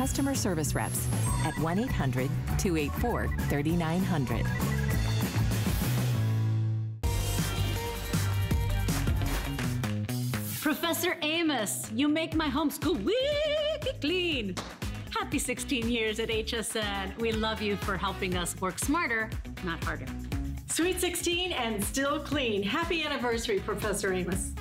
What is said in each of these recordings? customer service reps at 1-800-284-3900. Professor Amos, you make my homeschool wiki clean. Happy 16 years at HSN. We love you for helping us work smarter, not harder. Sweet 16 and still clean. Happy anniversary, Professor Amos.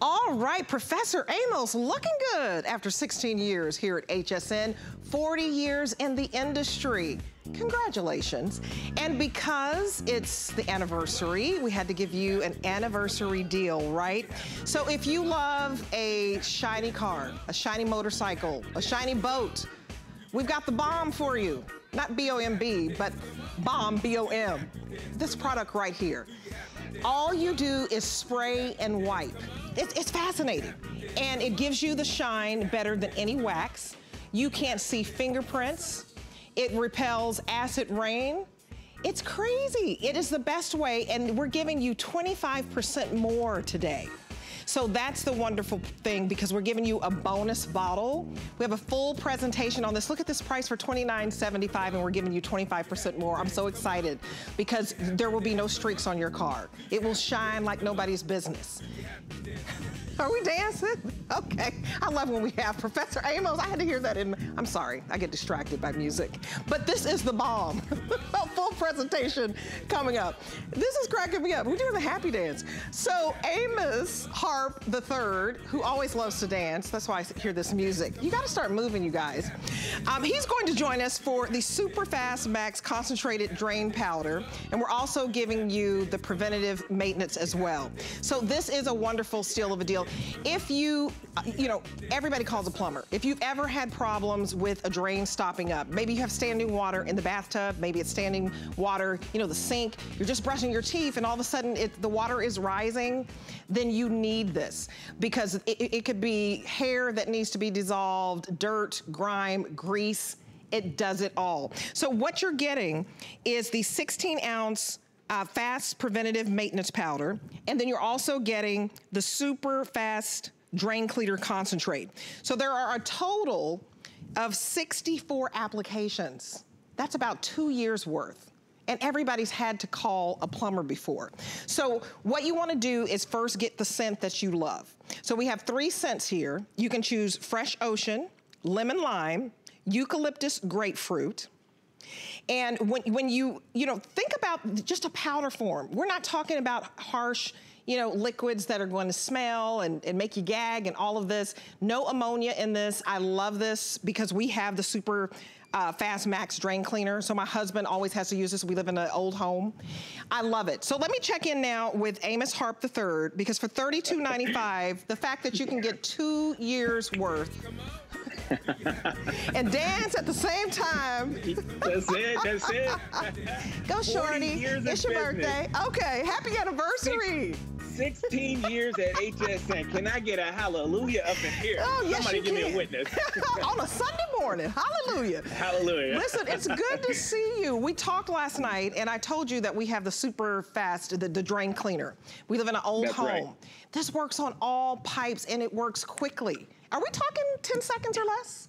All right, Professor Amos, looking good after 16 years here at HSN, 40 years in the industry. Congratulations. And because it's the anniversary, we had to give you an anniversary deal, right? So if you love a shiny car, a shiny motorcycle, a shiny boat, we've got the bomb for you. Not B-O-M-B, but bomb, B-O-M. This product right here. All you do is spray and wipe. It's fascinating. And it gives you the shine better than any wax. You can't see fingerprints. It repels acid rain. It's crazy. It is the best way, and we're giving you 25% more today. So that's the wonderful thing, because we're giving you a bonus bottle. We have a full presentation on this. Look at this price for $29.75, and we're giving you 25% more. I'm so excited because there will be no streaks on your car. It will shine like nobody's business. Are we dancing? Okay. I love when we have Professor Amos. I had to hear that in, I'm sorry, I get distracted by music. But this is the bomb. Full presentation coming up. This is cracking me up. We're doing the happy dance. So Amos Harp III, who always loves to dance, that's why I hear this music. You got to start moving, you guys. He's going to join us for the Super Fast Max Concentrated Drain Powder, and we're also giving you the preventative maintenance as well. So this is a wonderful steal of a deal. If you know, everybody calls a plumber. If you've ever had problems with a drain stopping up, maybe you have standing water in the bathtub, maybe it's standing water, you know, the sink, you're just brushing your teeth and all of a sudden the water is rising, then you need this, because it could be hair that needs to be dissolved, dirt, grime, grease, it does it all. So what you're getting is the 16-ounce fast preventative maintenance powder, and then you're also getting the super fast drain cleaner concentrate. So there are a total of 64 applications. That's about 2 years worth. And everybody's had to call a plumber before. So what you want to do is first get the scent that you love. So we have 3 scents here. You can choose fresh ocean, lemon lime, eucalyptus grapefruit. And when you know, think about just a powder form. We're not talking about harsh, you know, liquids that are going to smell and make you gag and all of this. No ammonia in this. I love this because we have the super fast max drain cleaner. So my husband always has to use this. We live in an old home. I love it. So let me check in now with Amos Harp III, because for $32.95, the fact that you can get 2 years worth and dance at the same time. That's it, that's it. Go Shorty, it's your birthday. Okay, happy anniversary. 16 years at HSN. Can I get a hallelujah up in here? Oh, yes, somebody give me a witness. On a Sunday morning, hallelujah. Hallelujah. Listen, it's good to see you. We talked last night, and I told you that we have the super fast, the drain cleaner. We live in an old home. Right. This works on all pipes, and it works quickly. Are we talking 10 seconds or less?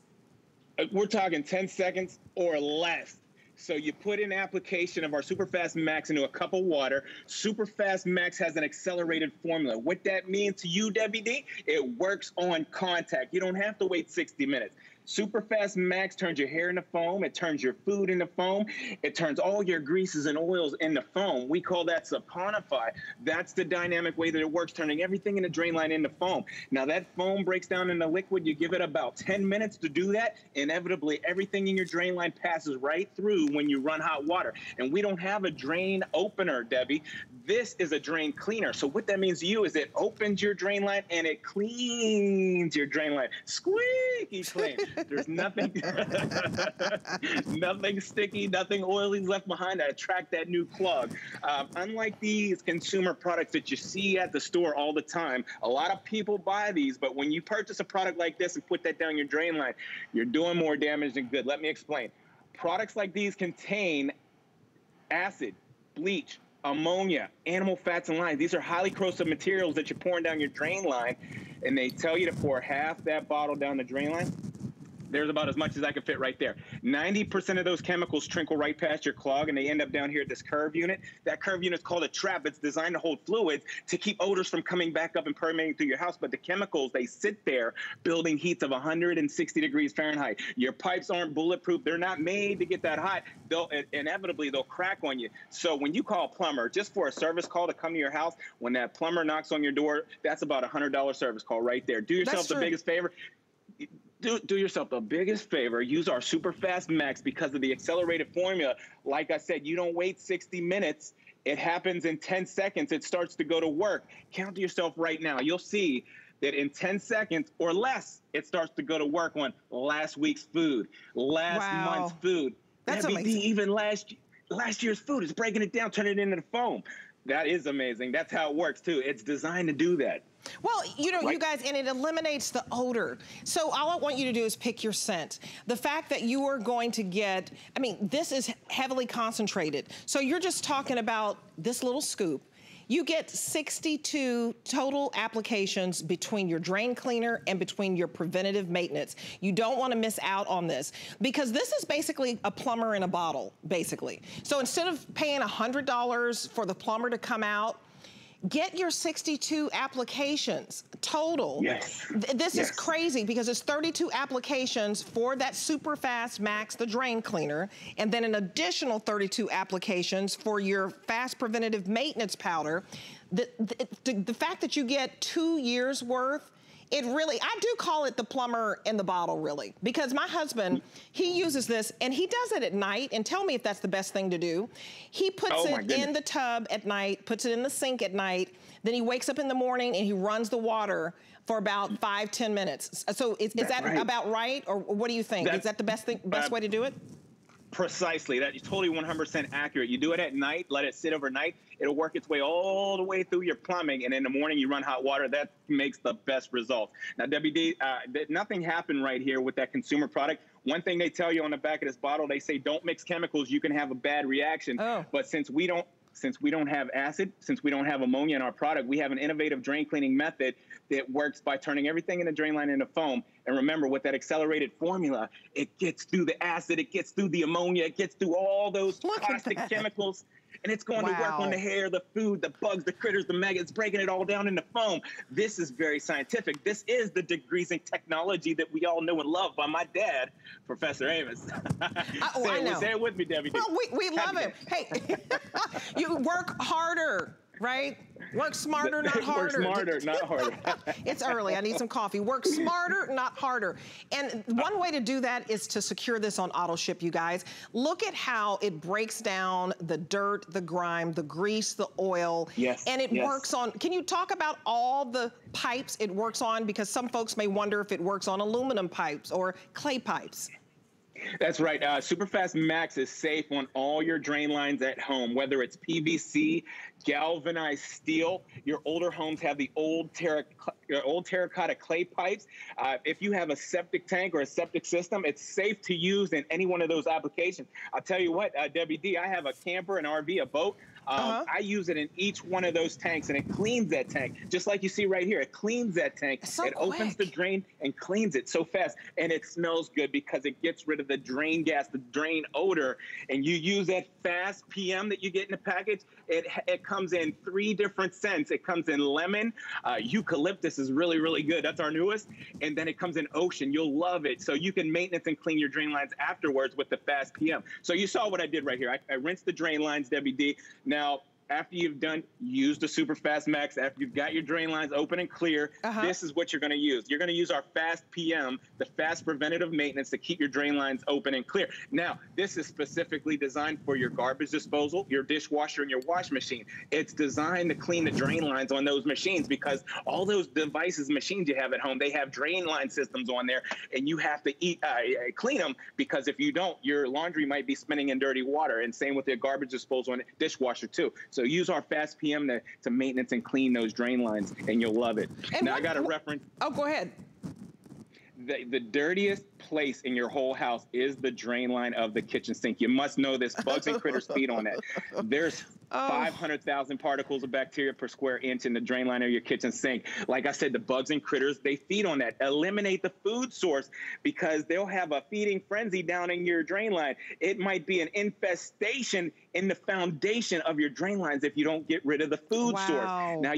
We're talking 10 seconds or less. So you put an application of our Super Fast Max into a cup of water. Super Fast Max has an accelerated formula. What that means to you, Debbie D, it works on contact. You don't have to wait 60 minutes. Super Fast Max turns your hair into foam. It turns your food into foam. It turns all your greases and oils into foam. We call that saponify. That's the dynamic way that it works, turning everything in the drain line into foam. Now, that foam breaks down into liquid. You give it about 10 minutes to do that. Inevitably, everything in your drain line passes right through when you run hot water. And we don't have a drain opener, Debbie. This is a drain cleaner. So what that means to you is it opens your drain line and it cleans your drain line. Squeaky clean. There's nothing, nothing sticky, nothing oily left behind to attract that new plug. Unlike these consumer products that you see at the store all the time, a lot of people buy these, but when you purchase a product like this and put that down your drain line, you're doing more damage than good. Let me explain. Products like these contain acid, bleach, ammonia, animal fats and lines. These are highly corrosive materials that you're pouring down your drain line, and they tell you to pour half that bottle down the drain line. There's about as much as I could fit right there. 90% of those chemicals trickle right past your clog, and they end up down here at this curve unit. That curve unit is called a trap. It's designed to hold fluids to keep odors from coming back up and permeating through your house. But the chemicals, they sit there building heats of 160 degrees Fahrenheit. Your pipes aren't bulletproof. They're not made to get that hot. They'll inevitably, they'll crack on you. So when you call a plumber, just for a service call to come to your house, when that plumber knocks on your door, that's about a $100 service call right there. Do yourself the biggest favor. Do yourself the biggest favor. Use our Super Fast Max because of the accelerated formula. Like I said, you don't wait 60 minutes. It happens in 10 seconds. It starts to go to work. Count to yourself right now. You'll see that in 10 seconds or less, it starts to go to work on last week's food, last month's food. That's amazing. Even last year's food is breaking it down, turning it into foam. That is amazing. That's how it works, too. It's designed to do that. Well, you know, you guys, and it eliminates the odor. So all I want you to do is pick your scent. The fact that you are going to get, I mean, this is heavily concentrated. So you're just talking about this little scoop. You get 62 total applications between your drain cleaner and between your preventative maintenance. You don't want to miss out on this because this is basically a plumber in a bottle, basically. So instead of paying $100 for the plumber to come out, get your 62 applications total. Yes. This is crazy because it's 32 applications for that Super Fast Max, the drain cleaner, and then an additional 32 applications for your Fast Preventative Maintenance Powder. The fact that you get 2 years worth, it really, I do call it the plumber in the bottle, really, because my husband, he uses this and he does it at night, and tell me if that's the best thing to do. He puts it in the tub at night, puts it in the sink at night, then he wakes up in the morning and he runs the water for about 5-10 minutes. So is that about right, or what do you think? Is that the best way to do it? Precisely. That is totally 100% accurate. You do it at night, let it sit overnight. It'll work its way all the way through your plumbing, and in the morning you run hot water. That makes the best results. Now, WD, nothing happened right here with that consumer product. One thing they tell you on the back of this bottle, they say don't mix chemicals. You can have a bad reaction. Oh. But since we don't have acid, since we don't have ammonia in our product, we have an innovative drain cleaning method that works by turning everything in the drain line into foam. And remember, with that accelerated formula, it gets through the acid, it gets through the ammonia, it gets through all those toxic chemicals, and it's going to work on the hair, the food, the bugs, the critters, the maggots, breaking it all down into foam. This is very scientific. This is the degreasing technology that we all know and love by my dad, Professor Amos. Say it with me, Debbie. Well, we love it. Hey, you work harder, right? Work smarter, not harder. Work smarter, not harder. It's early. I need some coffee. Work smarter, not harder. And one way to do that is to secure this on AutoShip, you guys. Look at how it breaks down the dirt, the grime, the grease, the oil. Yes. And it works on, can you talk about all the pipes it works on? Because some folks may wonder if it works on aluminum pipes or clay pipes. That's right. Superfast Max is safe on all your drain lines at home, whether it's PVC, galvanized steel. Your older homes have the old terracotta clay pipes. If you have a septic tank or a septic system, it's safe to use in any one of those applications. I'll tell you what, Debbie D, I have a camper, an RV, a boat. I use it in each one of those tanks, and it cleans that tank. Just like you see right here, it cleans that tank. So it opens the drain and cleans it so fast. And it smells good because it gets rid of the drain gas, the drain odor. And you use that Fast PM that you get in the package. It comes in 3 different scents. It comes in lemon, eucalyptus is really, really good. That's our newest. And then it comes in ocean. You'll love it. So you can maintenance and clean your drain lines afterwards with the Fast PM. So you saw what I did right here. I rinsed the drain lines, Debbie D. Now, after you've use the Super Fast Max, after you've got your drain lines open and clear, this is what you're going to use. You're going to use our Fast PM, the Fast Preventative Maintenance, to keep your drain lines open and clear. Now, this is specifically designed for your garbage disposal, your dishwasher, and your wash machine. It's designed to clean the drain lines on those machines because all those devices, machines you have at home, they have drain line systems on there, and you have to clean them because if you don't, your laundry might be spinning in dirty water, and same with your garbage disposal and dishwasher, too. So use our Fast PM to maintenance and clean those drain lines, and you'll love it. And now I got a reference. Oh, go ahead. The dirtiest place in your whole house is the drain line of the kitchen sink. You must know this. Bugs and critters feed on that. There's 500,000 particles of bacteria per square inch in the drain line of your kitchen sink. Like I said, the bugs and critters, they feed on that. Eliminate the food source because they'll have a feeding frenzy down in your drain line. It might be an infestation in the foundation of your drain lines if you don't get rid of the food source. Now,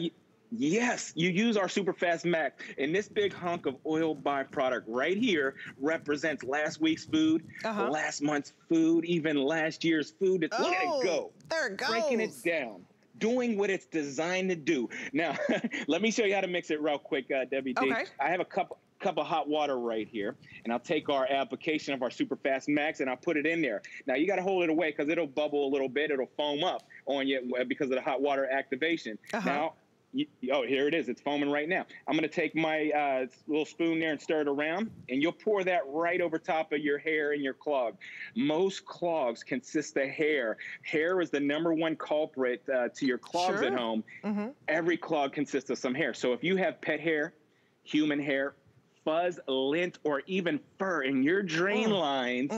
yes, you use our Super Fast Mac, and this big hunk of oil byproduct right here represents last week's food, last month's food, even last year's food. It's, look at it go. There it goes. Breaking it down, doing what it's designed to do. Now, let me show you how to mix it real quick, Debbie D. I have a cup of hot water right here, and I'll take our application of our Super Fast Max, and I'll put it in there. Now, you got to hold it away because it'll bubble a little bit. It'll foam up on you because of the hot water activation. Now, here it is. It's foaming right now. I'm going to take my little spoon there and stir it around, and you'll pour that right over top of your hair and your clog. Most clogs consist of hair. Hair is the #1 culprit to your clogs at home. Every clog consists of some hair. So if you have pet hair, human hair, fuzz, lint, or even fur in your drain lines,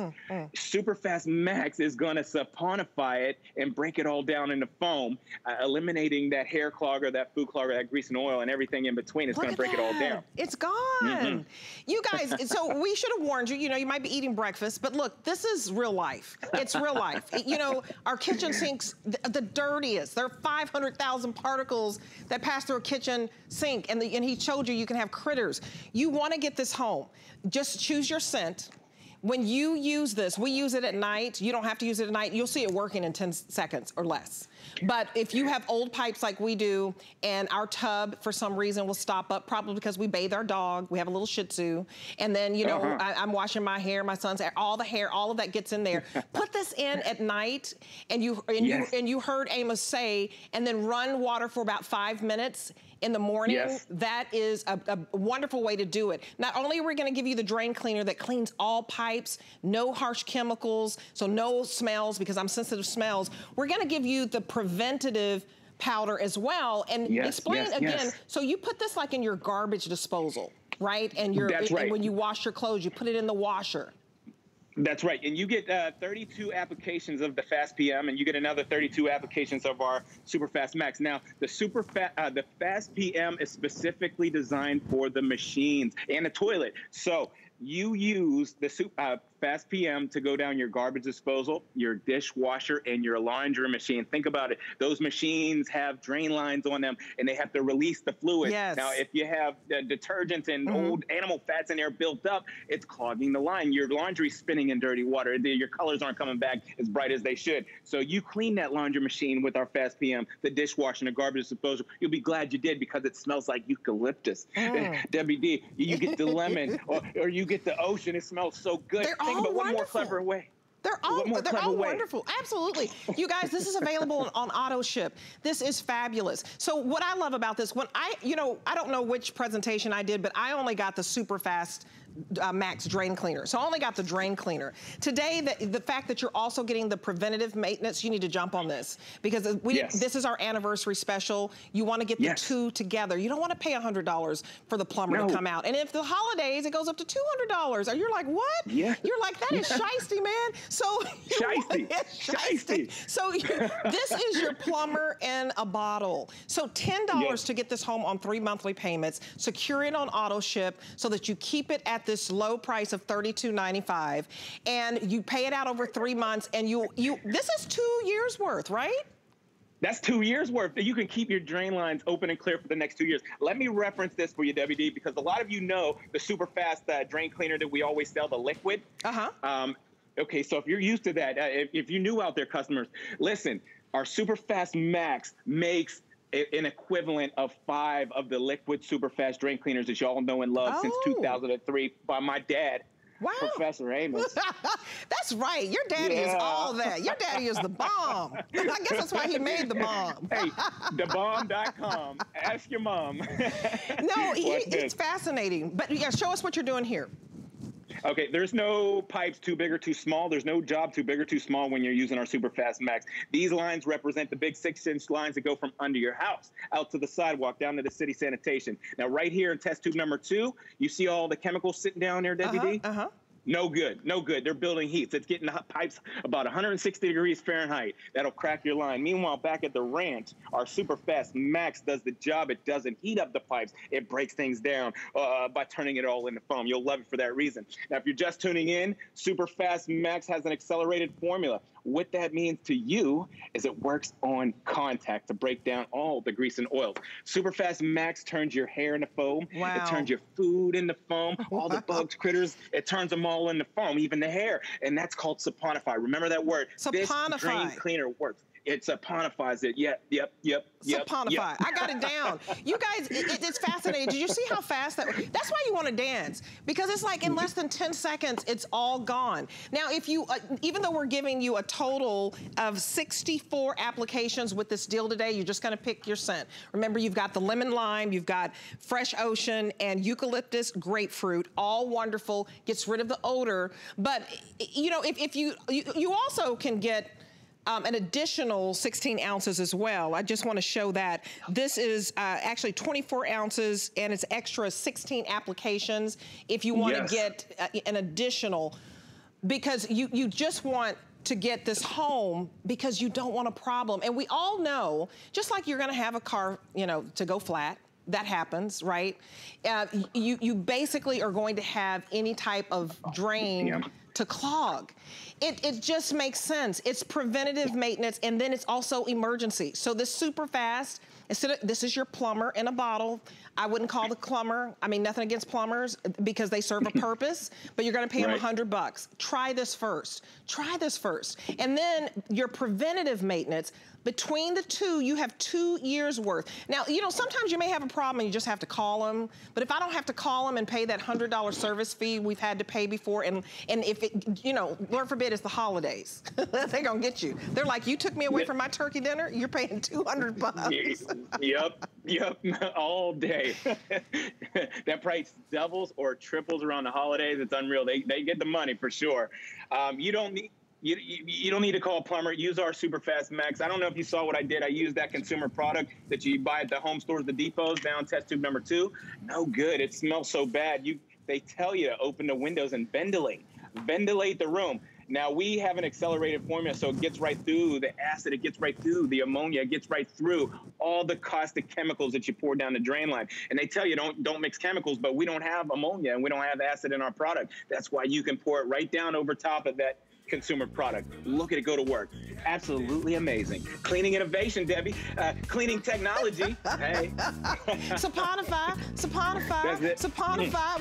Super Fast Max is going to saponify it and break it all down into foam, eliminating that hair clogger, that food clogger, that grease and oil, and everything in between. It's going to break it all down. It's gone. You guys, so we should have warned you, you know, you might be eating breakfast, but look, this is real life. It's real life. You know, our kitchen sinks, the dirtiest. There are 500,000 particles that pass through a kitchen sink, and he showed you, you can have critters. You want to get this home. Just choose your scent. When you use this, we use it at night. You don't have to use it at night. You'll see it working in 10 seconds or less. But if you have old pipes like we do, and our tub for some reason will stop up, probably because we bathe our dog, we have a little Shih Tzu, and then, you know, I'm washing my hair, my son's hair, all the hair, all of that gets in there. Put this in at night, and you heard Amos say, and then run water for about 5 minutes in the morning. That is a wonderful way to do it. Not only are we going to give you the drain cleaner that cleans all pipes, no harsh chemicals, so no smells, because I'm sensitive to smells. We're going to give you the preventative powder as well. And explain again, so you put this like in your garbage disposal, right? And you're, and when you wash your clothes, you put it in the washer. That's right, and you get 32 applications of the Fast PM, and you get another 32 applications of our Super Fast Max. Now, the Fast PM is specifically designed for the machines and the toilet. So you use the Fast PM to go down your garbage disposal, your dishwasher, and your laundry machine. Think about it. Those machines have drain lines on them, and they have to release the fluid. Now, if you have detergents and old animal fats in there built up, it's clogging the line. Your laundry's spinning in dirty water. Your colors aren't coming back as bright as they should. So you clean that laundry machine with our Fast PM, the dishwasher, and the garbage disposal. You'll be glad you did because it smells like eucalyptus. Debbie D, you get the lemon, or you get the ocean. It smells so good. They're Think about one more clever way. They're all wonderful. Absolutely. You guys, this is available on AutoShip. This is fabulous. So what I love about this, when I don't know which presentation I did, but I only got the Super Fast Max drain cleaner. So I only got the drain cleaner. Today, the fact that you're also getting the preventative maintenance, you need to jump on this because this is our anniversary special. You want to get the two together. You don't want to pay $100 for the plumber to come out. And if the holidays, it goes up to $200. And you're like, what? You're like, that is shiesty, man. So shiesty. So this is your plumber in a bottle. So $10 to get this home on 3 monthly payments. Secure it on AutoShip so that you keep it at this low price of $32.95, and you pay it out over 3 months, and this is 2 years worth, right? That's 2 years worth. You can keep your drain lines open and clear for the next 2 years. Let me reference this for you, Debbie D, because a lot of you know the Super Fast drain cleaner that we always sell, the liquid. Okay, so if you're used to that, if you're new out there, customers, listen, our Super Fast Max makes an equivalent of 5 of the liquid Super Fast drain cleaners that y'all know and love since 2003 by my dad, Professor Amos. That's right. Your daddy is all that. Your daddy is the bomb. I guess that's why he made the bomb. Hey, thebomb.com. Ask your mom. No, it's fascinating. But yeah, show us what you're doing here. Okay, there's no pipes too big or too small. There's no job too big or too small when you're using our Super Fast Max. These lines represent the big 6-inch lines that go from under your house, out to the sidewalk, down to the city sanitation. Now, right here in test tube number 2, you see all the chemicals sitting down there, Debbie D? Uh-huh. No good, no good. They're building heats. It's getting the pipes about 160 degrees Fahrenheit. That'll crack your line. Meanwhile, back at the ranch, our Super Fast Max does the job. It doesn't heat up the pipes. It breaks things down by turning it all into foam. You'll love it for that reason. Now, if you're just tuning in, Super Fast Max has an accelerated formula. What that means to you is it works on contact to break down all the grease and oils. Super Fast Max turns your hair into foam. Wow. It turns your food into foam. All the bugs, critters, it turns them all into foam, even the hair. And that's called saponify. Remember that word. Saponify. This drain cleaner works. It saponifies it. Yep. Saponify. Yep. I got it down. You guys, it's fascinating. Did you see how fast that? That's why you want to dance, because it's like in less than 10 seconds, it's all gone. Now, if you, even though we're giving you a total of 64 applications with this deal today, you're just going to pick your scent. Remember, you've got the lemon lime, you've got fresh ocean and eucalyptus grapefruit, all wonderful, gets rid of the odor. But you know, if you also can get an additional 16 ounces as well. I just want to show that. This is actually 24 ounces and it's extra 16 applications if you want to get an additional, because you just want to get this home because you don't want a problem. And we all know, just like you're going to have a car, you know, to go flat, that happens, right? You basically are going to have any type of drain to clog. It just makes sense. It's preventative maintenance, and then it's also emergency. So this super fast, this is your plumber in a bottle. I wouldn't call the plumber, I mean, nothing against plumbers because they serve a purpose, but you're gonna pay them $100. Try this first. And then your preventative maintenance, between the two, you have 2 years worth. Now, you know, sometimes you may have a problem and you just have to call them, but if I don't have to call them and pay that $100 service fee we've had to pay before, and if it, you know, Lord forbid it's the holidays, they're gonna get you. They're like, you took me away from my turkey dinner, you're paying $200. Yep, all day. That price doubles or triples around the holidays. It's unreal. They get the money for sure. You don't need to call a plumber. Use our Super Fast Max. I don't know if you saw what I did. I used that consumer product that you buy at the home stores, the depots, down test tube number 2. No good. It smells so bad. They tell you to open the windows and ventilate. Ventilate the room. Now, we have an accelerated formula, so it gets right through the acid, it gets right through the ammonia, it gets right through all the caustic chemicals that you pour down the drain line. And they tell you don't mix chemicals, but we don't have ammonia and we don't have acid in our product. That's why you can pour it right down over top of that consumer product. Look at it go to work. Absolutely amazing. Cleaning innovation, Debbie. Cleaning technology. Hey. Saponify.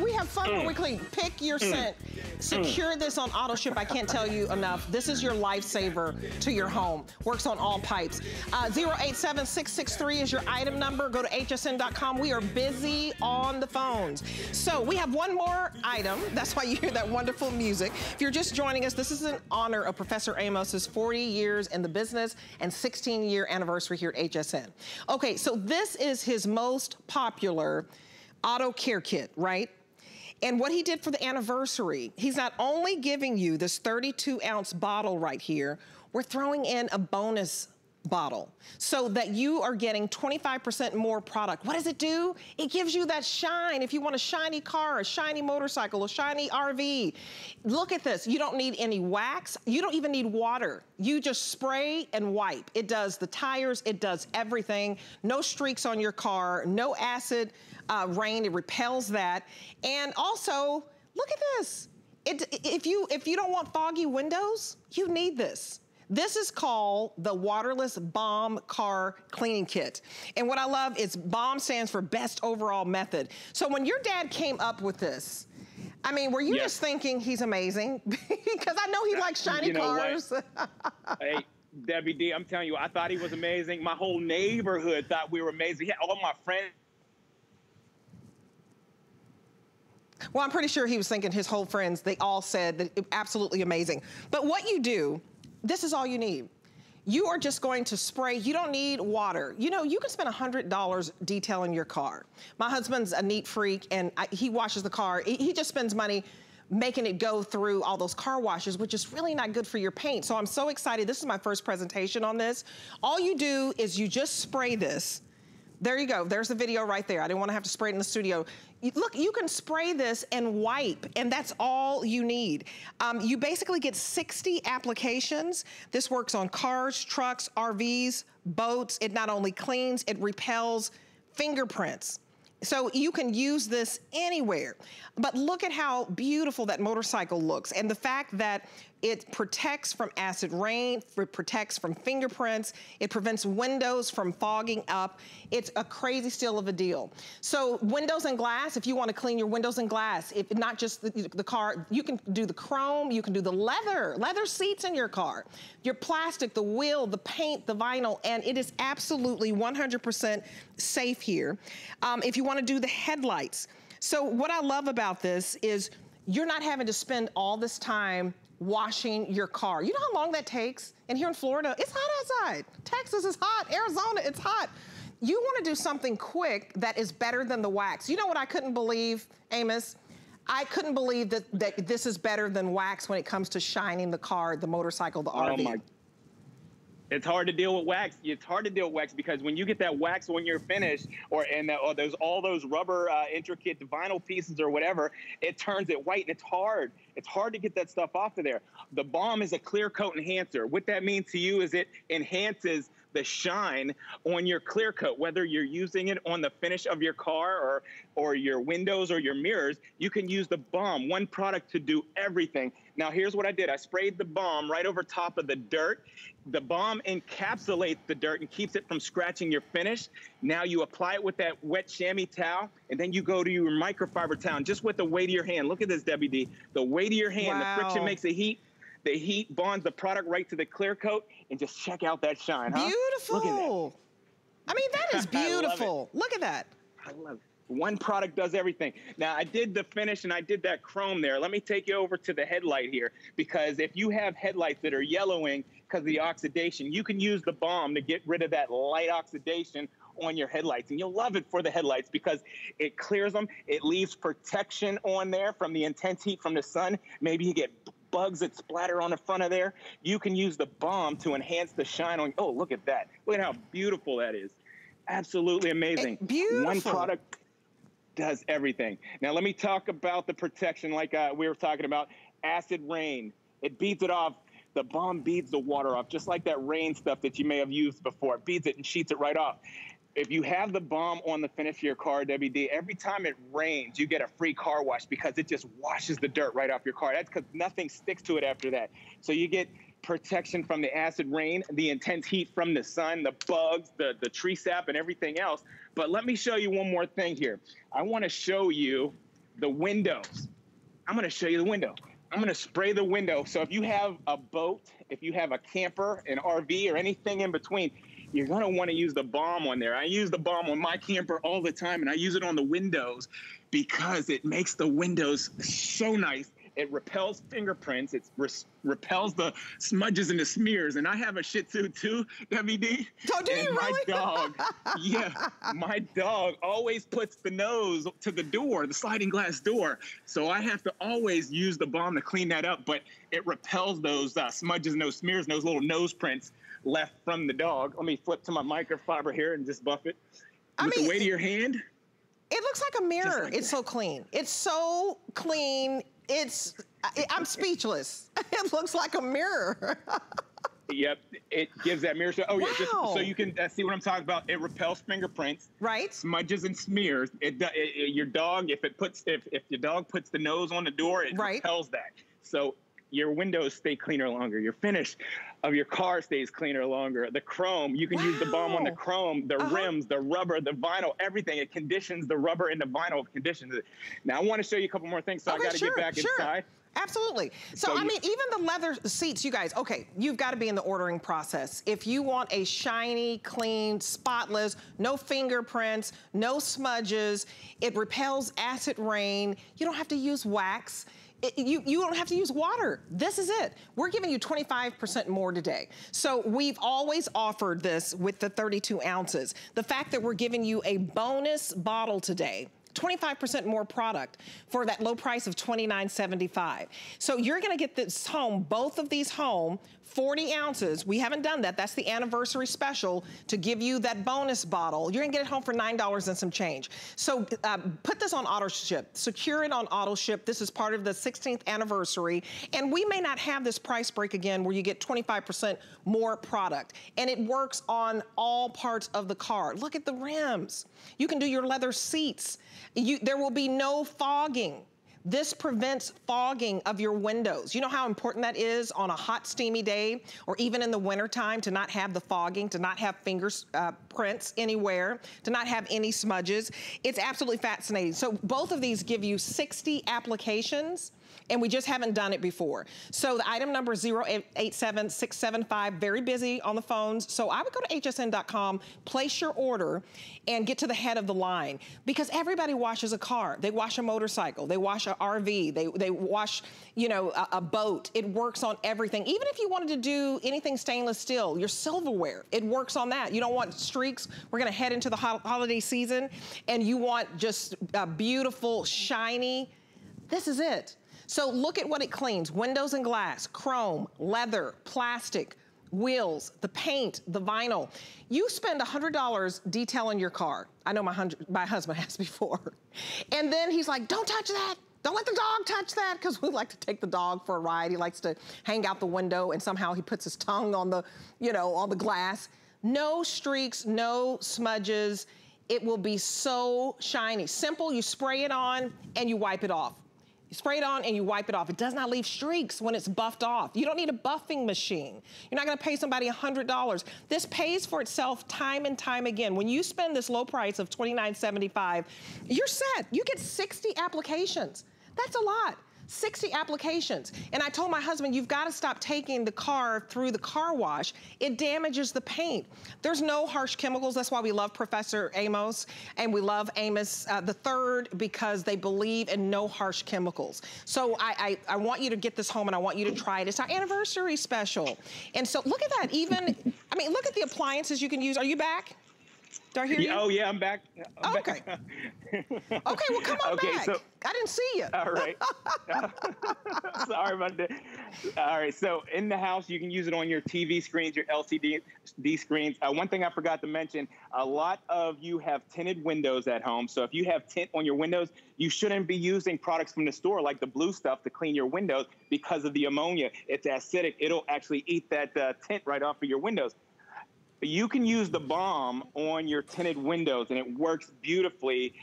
We have fun when we clean. Pick your scent. Secure this on AutoShip. I can't tell you enough. This is your lifesaver to your home. Works on all pipes. 087-663 is your item number. Go to hsn.com. We are busy on the phones. So we have one more item. That's why you hear that wonderful music. If you're just joining us, this is in honor of Professor Amos's 40 years in the business and 16-year anniversary here at HSN. Okay, so this is his most popular auto care kit, right? And what he did for the anniversary, he's not only giving you this 32-ounce bottle right here, we're throwing in a bonus bottle so that you are getting 25% more product. What does it do? It gives you that shine. If you want a shiny car, a shiny motorcycle, a shiny RV, look at this. You don't need any wax. You don't even need water. You just spray and wipe. It does the tires. It does everything. No streaks on your car. No acid rain. It repels that. And also, look at this. If you don't want foggy windows, you need this. This is called the Waterless Balm Car Cleaning Kit. And what I love is BOM stands for Best Overall Method. So when your dad came up with this, I mean, were you just thinking he's amazing? Because I know he likes shiny cars. Hey, Debbie D, I'm telling you, I thought he was amazing. My whole neighborhood thought we were amazing. All my friends. Well, I'm pretty sure he was thinking his whole friends, they all said that it, absolutely amazing. But what you do, this is all you need. You are just going to spray. You don't need water. You know, you can spend $100 detailing your car. My husband's a neat freak, and he washes the car. He just spends money making it go through all those car washes, which is really not good for your paint. So I'm so excited. This is my first presentation on this. All you do is you just spray this. There you go. There's the video right there. I didn't want to have to spray it in the studio. Look, you can spray this and wipe, and that's all you need. You basically get 60 applications. This works on cars, trucks, RVs, boats. It not only cleans, it repels fingerprints. So you can use this anywhere. But look at how beautiful that motorcycle looks, and the fact that it protects from acid rain, it protects from fingerprints, it prevents windows from fogging up. It's a crazy steal of a deal. So windows and glass, if you want to clean your windows and glass, if not just the car, you can do the chrome, you can do the leather seats in your car, your plastic, the wheel, the paint, the vinyl, and it is absolutely 100% safe here. If you want to do the headlights. So what I love about this is you're not having to spend all this time washing your car. You know how long that takes? And here in Florida, it's hot outside. Texas is hot, Arizona, it's hot. You wanna do something quick that is better than the wax. You know what I couldn't believe, Amos? I couldn't believe that this is better than wax when it comes to shining the car, the motorcycle, the RV. It's hard to deal with wax. It's hard to deal with wax because when you get that wax on your finish, or those all those rubber intricate vinyl pieces or whatever, it turns it white and it's hard. It's hard to get that stuff off of there. The balm is a clear coat enhancer. What that means to you is it enhances the shine on your clear coat, whether you're using it on the finish of your car or your windows or your mirrors. You can use the balm, one product to do everything. Now here's what I did. I sprayed the balm right over top of the dirt. The balm encapsulates the dirt and keeps it from scratching your finish. Now you apply it with that wet chamois towel, and then you go to your microfiber towel just with the weight of your hand. Look at this, Debbie D. The weight of your hand, wow. The friction makes a heat. The heat bonds the product right to the clear coat, and just check out that shine, huh? Beautiful. Look at that. I mean, that is beautiful. Look at that. I love it. One product does everything. Now, I did the finish and I did that chrome there. Let me take you over to the headlight here, because if you have headlights that are yellowing because of the oxidation, you can use the balm to get rid of that light oxidation on your headlights, and you'll love it for the headlights because it clears them. It leaves protection on there from the intense heat from the sun. Maybe you get bugs that splatter on the front of there. You can use the balm to enhance the shine on. Oh, look at that. Look at how beautiful that is. Absolutely amazing. Beautiful. One product does everything. Now let me talk about the protection like we were talking about. Acid rain, it beats it off. The balm beads the water off, just like that rain stuff that you may have used before. It beads it and sheets it right off. If you have the balm on the finish of your car, WD, every time it rains, you get a free car wash because it just washes the dirt right off your car. That's because nothing sticks to it after that. So you get protection from the acid rain, the intense heat from the sun, the bugs, the tree sap, and everything else. But let me show you one more thing here. I want to show you the windows. I'm going to show you the window. I'm going to spray the window. So if you have a boat, if you have a camper, an RV, or anything in between, you're going to want to use the balm on there. I use the balm on my camper all the time, and I use it on the windows because it makes the windows so nice. It repels fingerprints. It repels the smudges and the smears. And I have a Shih Tzu too, WD. Oh, do you really? My dog, yeah, my dog always puts the nose to the door, the sliding glass door. So I have to always use the balm to clean that up. But it repels those smudges and those smears and those little nose prints left from the dog. Let me flip to my microfiber here and just buff it. With the weight of your hand. It looks like a mirror. Like it's that. So clean. It's so clean. I'm speechless. It looks like a mirror. Yep, it gives that mirror. Oh, wow. Yeah, just so you can see what I'm talking about. It repels fingerprints, right? Smudges and smears. Your dog, if your dog puts the nose on the door, it repels that. So your windows stay cleaner longer. Your finish of your car stays cleaner longer. The chrome, you can use the balm on the chrome, the rims, the rubber, the vinyl, everything. It conditions the rubber and the vinyl conditions it. Now I want to show you a couple more things, so I got to get back inside. Absolutely. So I mean, even the leather seats, you guys, okay, you've got to be in the ordering process. If you want a shiny, clean, spotless, no fingerprints, no smudges, it repels acid rain, you don't have to use wax. You don't have to use water. This is it. We're giving you 25% more today. So we've always offered this with the 32 ounces. The fact that we're giving you a bonus bottle today, 25% more product for that low price of $29.75. So you're gonna get this home, both of these home, 40 ounces. We haven't done that. That's the anniversary special to give you that bonus bottle. You're gonna get it home for $9 and some change. So put this on auto ship, secure it on auto ship. This is part of the 16th anniversary. And we may not have this price break again where you get 25% more product. And it works on all parts of the car. Look at the rims. You can do your leather seats. There will be no fogging. This prevents fogging of your windows. You know how important that is on a hot, steamy day, or even in the wintertime, to not have the fogging, to not have fingerprints anywhere, to not have any smudges. It's absolutely fascinating. So both of these give you 60 applications, and we just haven't done it before. So the item number is 087675, very busy on the phones. So I would go to hsn.com, place your order, and get to the head of the line. Because everybody washes a car. They wash a motorcycle. They wash an RV. They wash, you know, a boat. It works on everything. Even if you wanted to do anything stainless steel, your silverware, it works on that. You don't want streaks. We're going to head into the holiday season, and you want just a beautiful, shiny. This is it. So look at what it cleans. Windows and glass, chrome, leather, plastic, wheels, the paint, the vinyl. You spend $100 detailing your car. I know my husband has before. And then he's like, don't touch that. Don't let the dog touch that, because we like to take the dog for a ride. He likes to hang out the window, and somehow he puts his tongue on the, you know, on the glass. No streaks, no smudges. It will be so shiny. Simple, you spray it on and you wipe it off. You spray it on and you wipe it off. It does not leave streaks when it's buffed off. You don't need a buffing machine. You're not gonna pay somebody $100. This pays for itself time and time again. When you spend this low price of $29.75, you're set. You get 60 applications. That's a lot. 60 applications. And I told my husband, you've got to stop taking the car through the car wash. It damages the paint. There's no harsh chemicals. That's why we love Professor Amos, and we love Amos the Third, because they believe in no harsh chemicals. So I want you to get this home, and I want you to try it. It's our anniversary special. And so look at that. Even, I mean, look at the appliances you can use. Are you back? Do I hear you? Oh, yeah, I'm back. I'm okay. Back. Okay, well, come on back. So, I didn't see you. All right. Sorry about that. All right, so in the house, you can use it on your TV screens, your LCD screens. One thing I forgot to mention, a lot of you have tinted windows at home. So if you have tint on your windows, you shouldn't be using products from the store like the blue stuff to clean your windows because of the ammonia. It's acidic. It'll actually eat that tint right off of your windows. You can use the balm on your tinted windows, and it works beautifully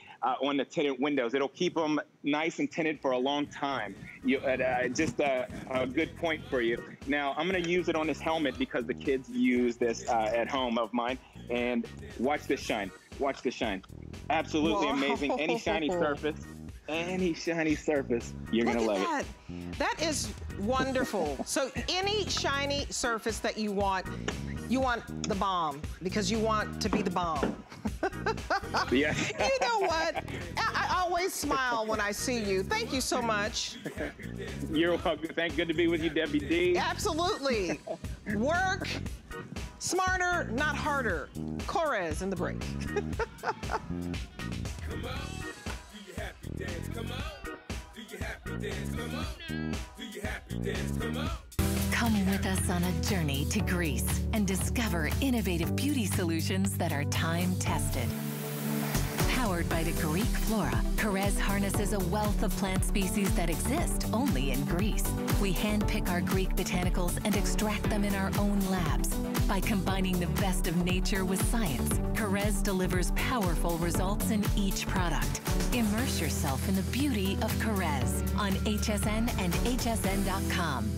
on the tinted windows. It'll keep them nice and tinted for a long time. Just a good point for you. Now, I'm going to use it on this helmet because the kids use this at home of mine. And watch this shine. Watch this shine. Absolutely Whoa. Amazing. Any shiny surface. Any shiny surface, you're gonna love it. That is wonderful. So any shiny surface that you want the bomb, because you want to be the bomb. Yeah. You know what? I always smile when I see you. Thank you so much. You're welcome. Good to be with you, Debbie D. Absolutely. Work smarter, not harder. Corez in the break. Come on. Dance, come on. Do you happy dance, come on. Do you happy dance, come on. Come with us on a journey to Greece and discover innovative beauty solutions that are time-tested. Powered by the Greek flora, Corez harnesses a wealth of plant species that exist only in Greece. We handpick our Greek botanicals and extract them in our own labs. By combining the best of nature with science, Corez delivers powerful results in each product. Immerse yourself in the beauty of Corez on HSN and hsn.com.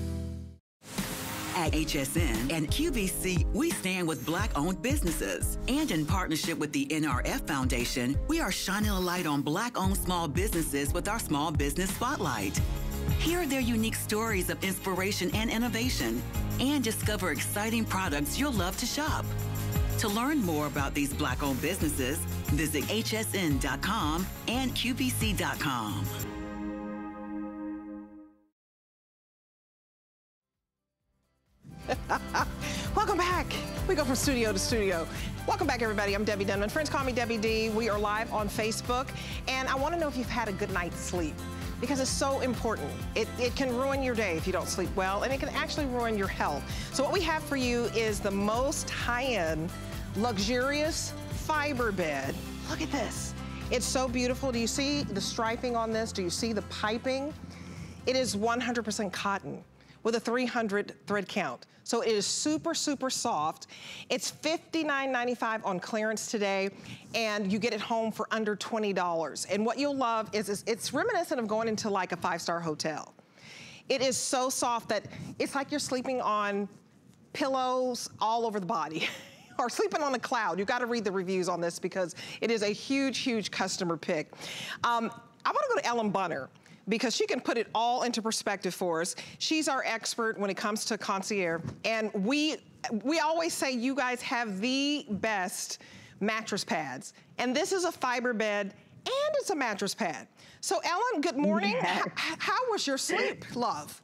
At HSN and QVC, we stand with Black-owned businesses. And in partnership with the NRF Foundation, we are shining a light on Black-owned small businesses with our Small Business Spotlight. Hear their unique stories of inspiration and innovation, and discover exciting products you'll love to shop. To learn more about these Black-owned businesses, visit hsn.com and qvc.com. Welcome back. We go from studio to studio. Welcome back, everybody. I'm Debbie Dunman. Friends call me Debbie D. We are live on Facebook, and I want to know if you've had a good night's sleep, because it's so important. It can ruin your day if you don't sleep well, and it can actually ruin your health. So what we have for you is the most high-end, luxurious fiber bed. Look at this. It's so beautiful. Do you see the striping on this? Do you see the piping? It is 100% cotton with a 300 thread count. So it is super, super soft. It's $59.95 on clearance today, and you get it home for under $20. And what you'll love is it's reminiscent of going into like a five-star hotel. It is so soft that it's like you're sleeping on pillows all over the body. Or sleeping on a cloud. You've got to read the reviews on this because it is a huge, huge customer pick. I want to go to Ellen Bunner, because she can put it all into perspective for us. She's our expert when it comes to concierge. And we always say you guys have the best mattress pads. And this is a fiber bed and it's a mattress pad. So Ellen, good morning. Yes. How was your sleep, love?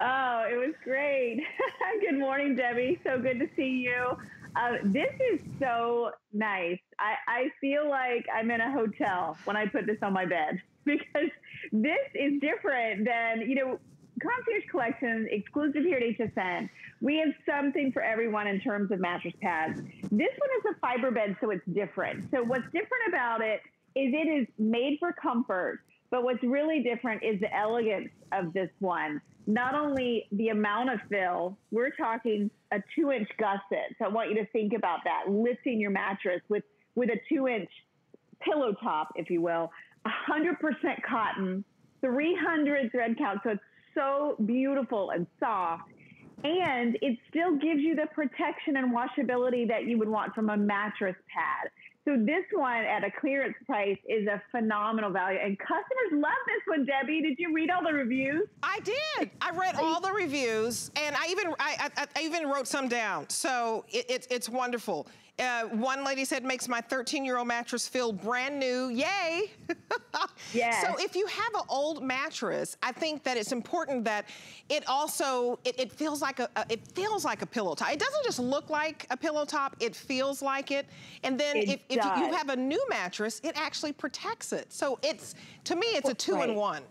Oh, it was great. Good morning, Debbie. So good to see you. This is so nice. I feel like I'm in a hotel when I put this on my bed, because this is different than, you know, Concierge Collection, exclusive here at HSN. We have something for everyone in terms of mattress pads. This one is a fiber bed, so it's different. So what's different about it is made for comfort, but what's really different is the elegance of this one. Not only the amount of fill, we're talking a 2-inch gusset. So I want you to think about that, lifting your mattress with a 2-inch pillow top, if you will. 100% cotton, 300 thread count, so it's so beautiful and soft. And it still gives you the protection and washability that you would want from a mattress pad. So this one at a clearance price is a phenomenal value. And customers love this one, Debbie. Did you read all the reviews? I did. I read all the reviews, and I even wrote some down. So it's wonderful. One lady said, makes my 13-year-old mattress feel brand new. Yay. Yes. So if you have an old mattress, I think that it's important that it also, it feels like a pillow top. It doesn't just look like a pillow top, it feels like it. And then if you have a new mattress, it actually protects it. So it's, to me, it's a two-in-one.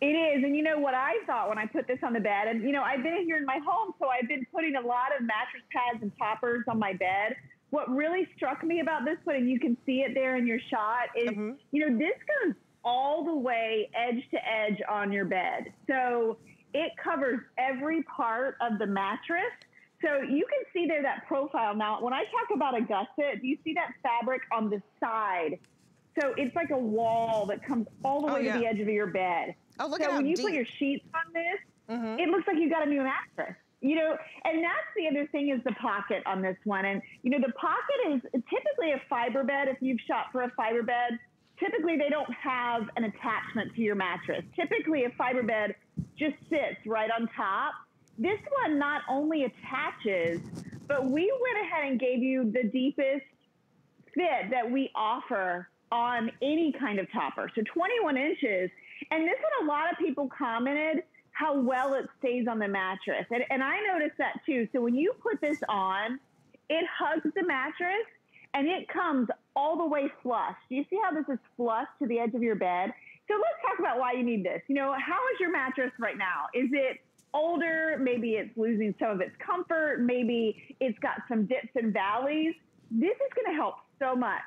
It is, and you know what I thought when I put this on the bed, and you know, I've been here in my home, so I've been putting a lot of mattress pads and toppers on my bed. What really struck me about this one, and you can see it there in your shot, is, you know, this goes all the way edge to edge on your bed. So it covers every part of the mattress. So you can see there that profile. Now, when I talk about a gusset, do you see that fabric on the side? So it's like a wall that comes all the way to the edge of your bed. Oh, look at how deep. So when you put your sheets on this, it looks like you got a new mattress. You know, and that's the other thing is the pocket on this one. And, you know, the pocket is typically a fiber bed. If you've shopped for a fiber bed, typically they don't have an attachment to your mattress. Typically a fiber bed just sits right on top. This one not only attaches, but we went ahead and gave you the deepest fit that we offer on any kind of topper. So 21 inches. And this one, a lot of people commented how well it stays on the mattress. And I noticed that too. So when you put this on, it hugs the mattress and it comes all the way flush. Do you see how this is flush to the edge of your bed? So let's talk about why you need this. You know, how is your mattress right now? Is it older? Maybe it's losing some of its comfort. Maybe it's got some dips and valleys. This is going to help so much.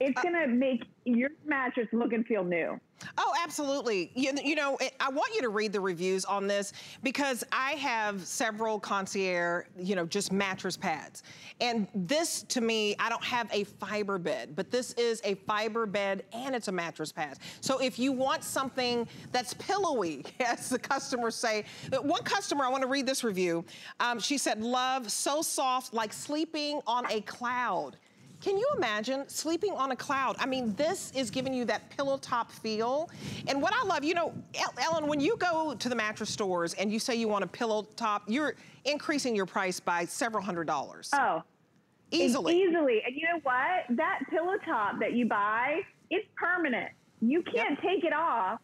It's going to make your mattress look and feel new. Oh, absolutely. You know, I want you to read the reviews on this, because I have several concierge, you know, just mattress pads. And this, to me, I don't have a fiber bed, but this is a fiber bed and it's a mattress pad. So if you want something that's pillowy, as the customers say. One customer, I want to read this review. She said, love, so soft, like sleeping on a cloud. Can you imagine sleeping on a cloud? I mean, this is giving you that pillow top feel. And what I love, you know, Ellen, when you go to the mattress stores and you say you want a pillow top, you're increasing your price by several $100s. Oh. Easily. Easily. And you know what? That pillow top that you buy, it's permanent. You can't take it off,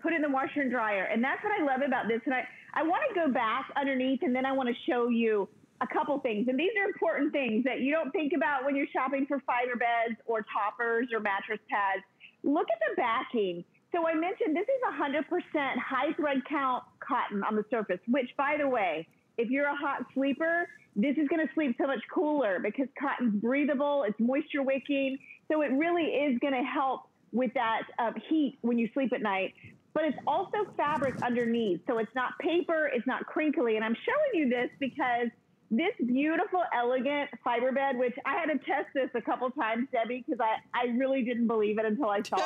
put it in the washer and dryer. And that's what I love about this. And I want to go back underneath, and then I want to show you a couple things, and these are important things that you don't think about when you're shopping for fiber beds or toppers or mattress pads. Look at the backing. So I mentioned this is 100% high thread count cotton on the surface, which, by the way, if you're a hot sleeper, this is going to sleep so much cooler because cotton's breathable, it's moisture wicking, so it really is going to help with that heat when you sleep at night. But it's also fabric underneath, so it's not paper, it's not crinkly. And I'm showing you this because this beautiful, elegant fiber bed, which I had to test this a couple times, Debbie, because I really didn't believe it until I saw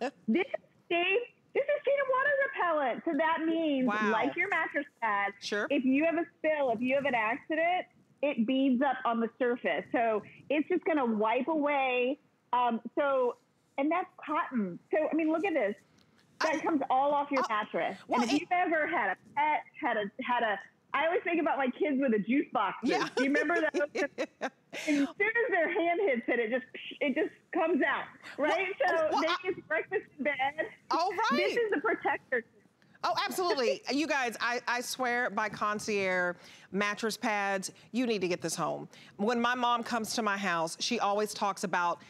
it. This is stain and water repellent. So that means, like your mattress pad, if you have a spill, if you have an accident, it beads up on the surface. So it's just going to wipe away. And that's cotton. So, I mean, look at this. That comes all off your mattress. Well, and if you've ever had a pet, I always think about my kids with a juice box. Yeah. Do you remember those? As soon as their hand hits it, it just comes out, right? They get breakfast in bed. All right. This is the protector. Oh, absolutely. You guys, I swear by Concierge mattress pads, you need to get this home. When my mom comes to my house, she always talks about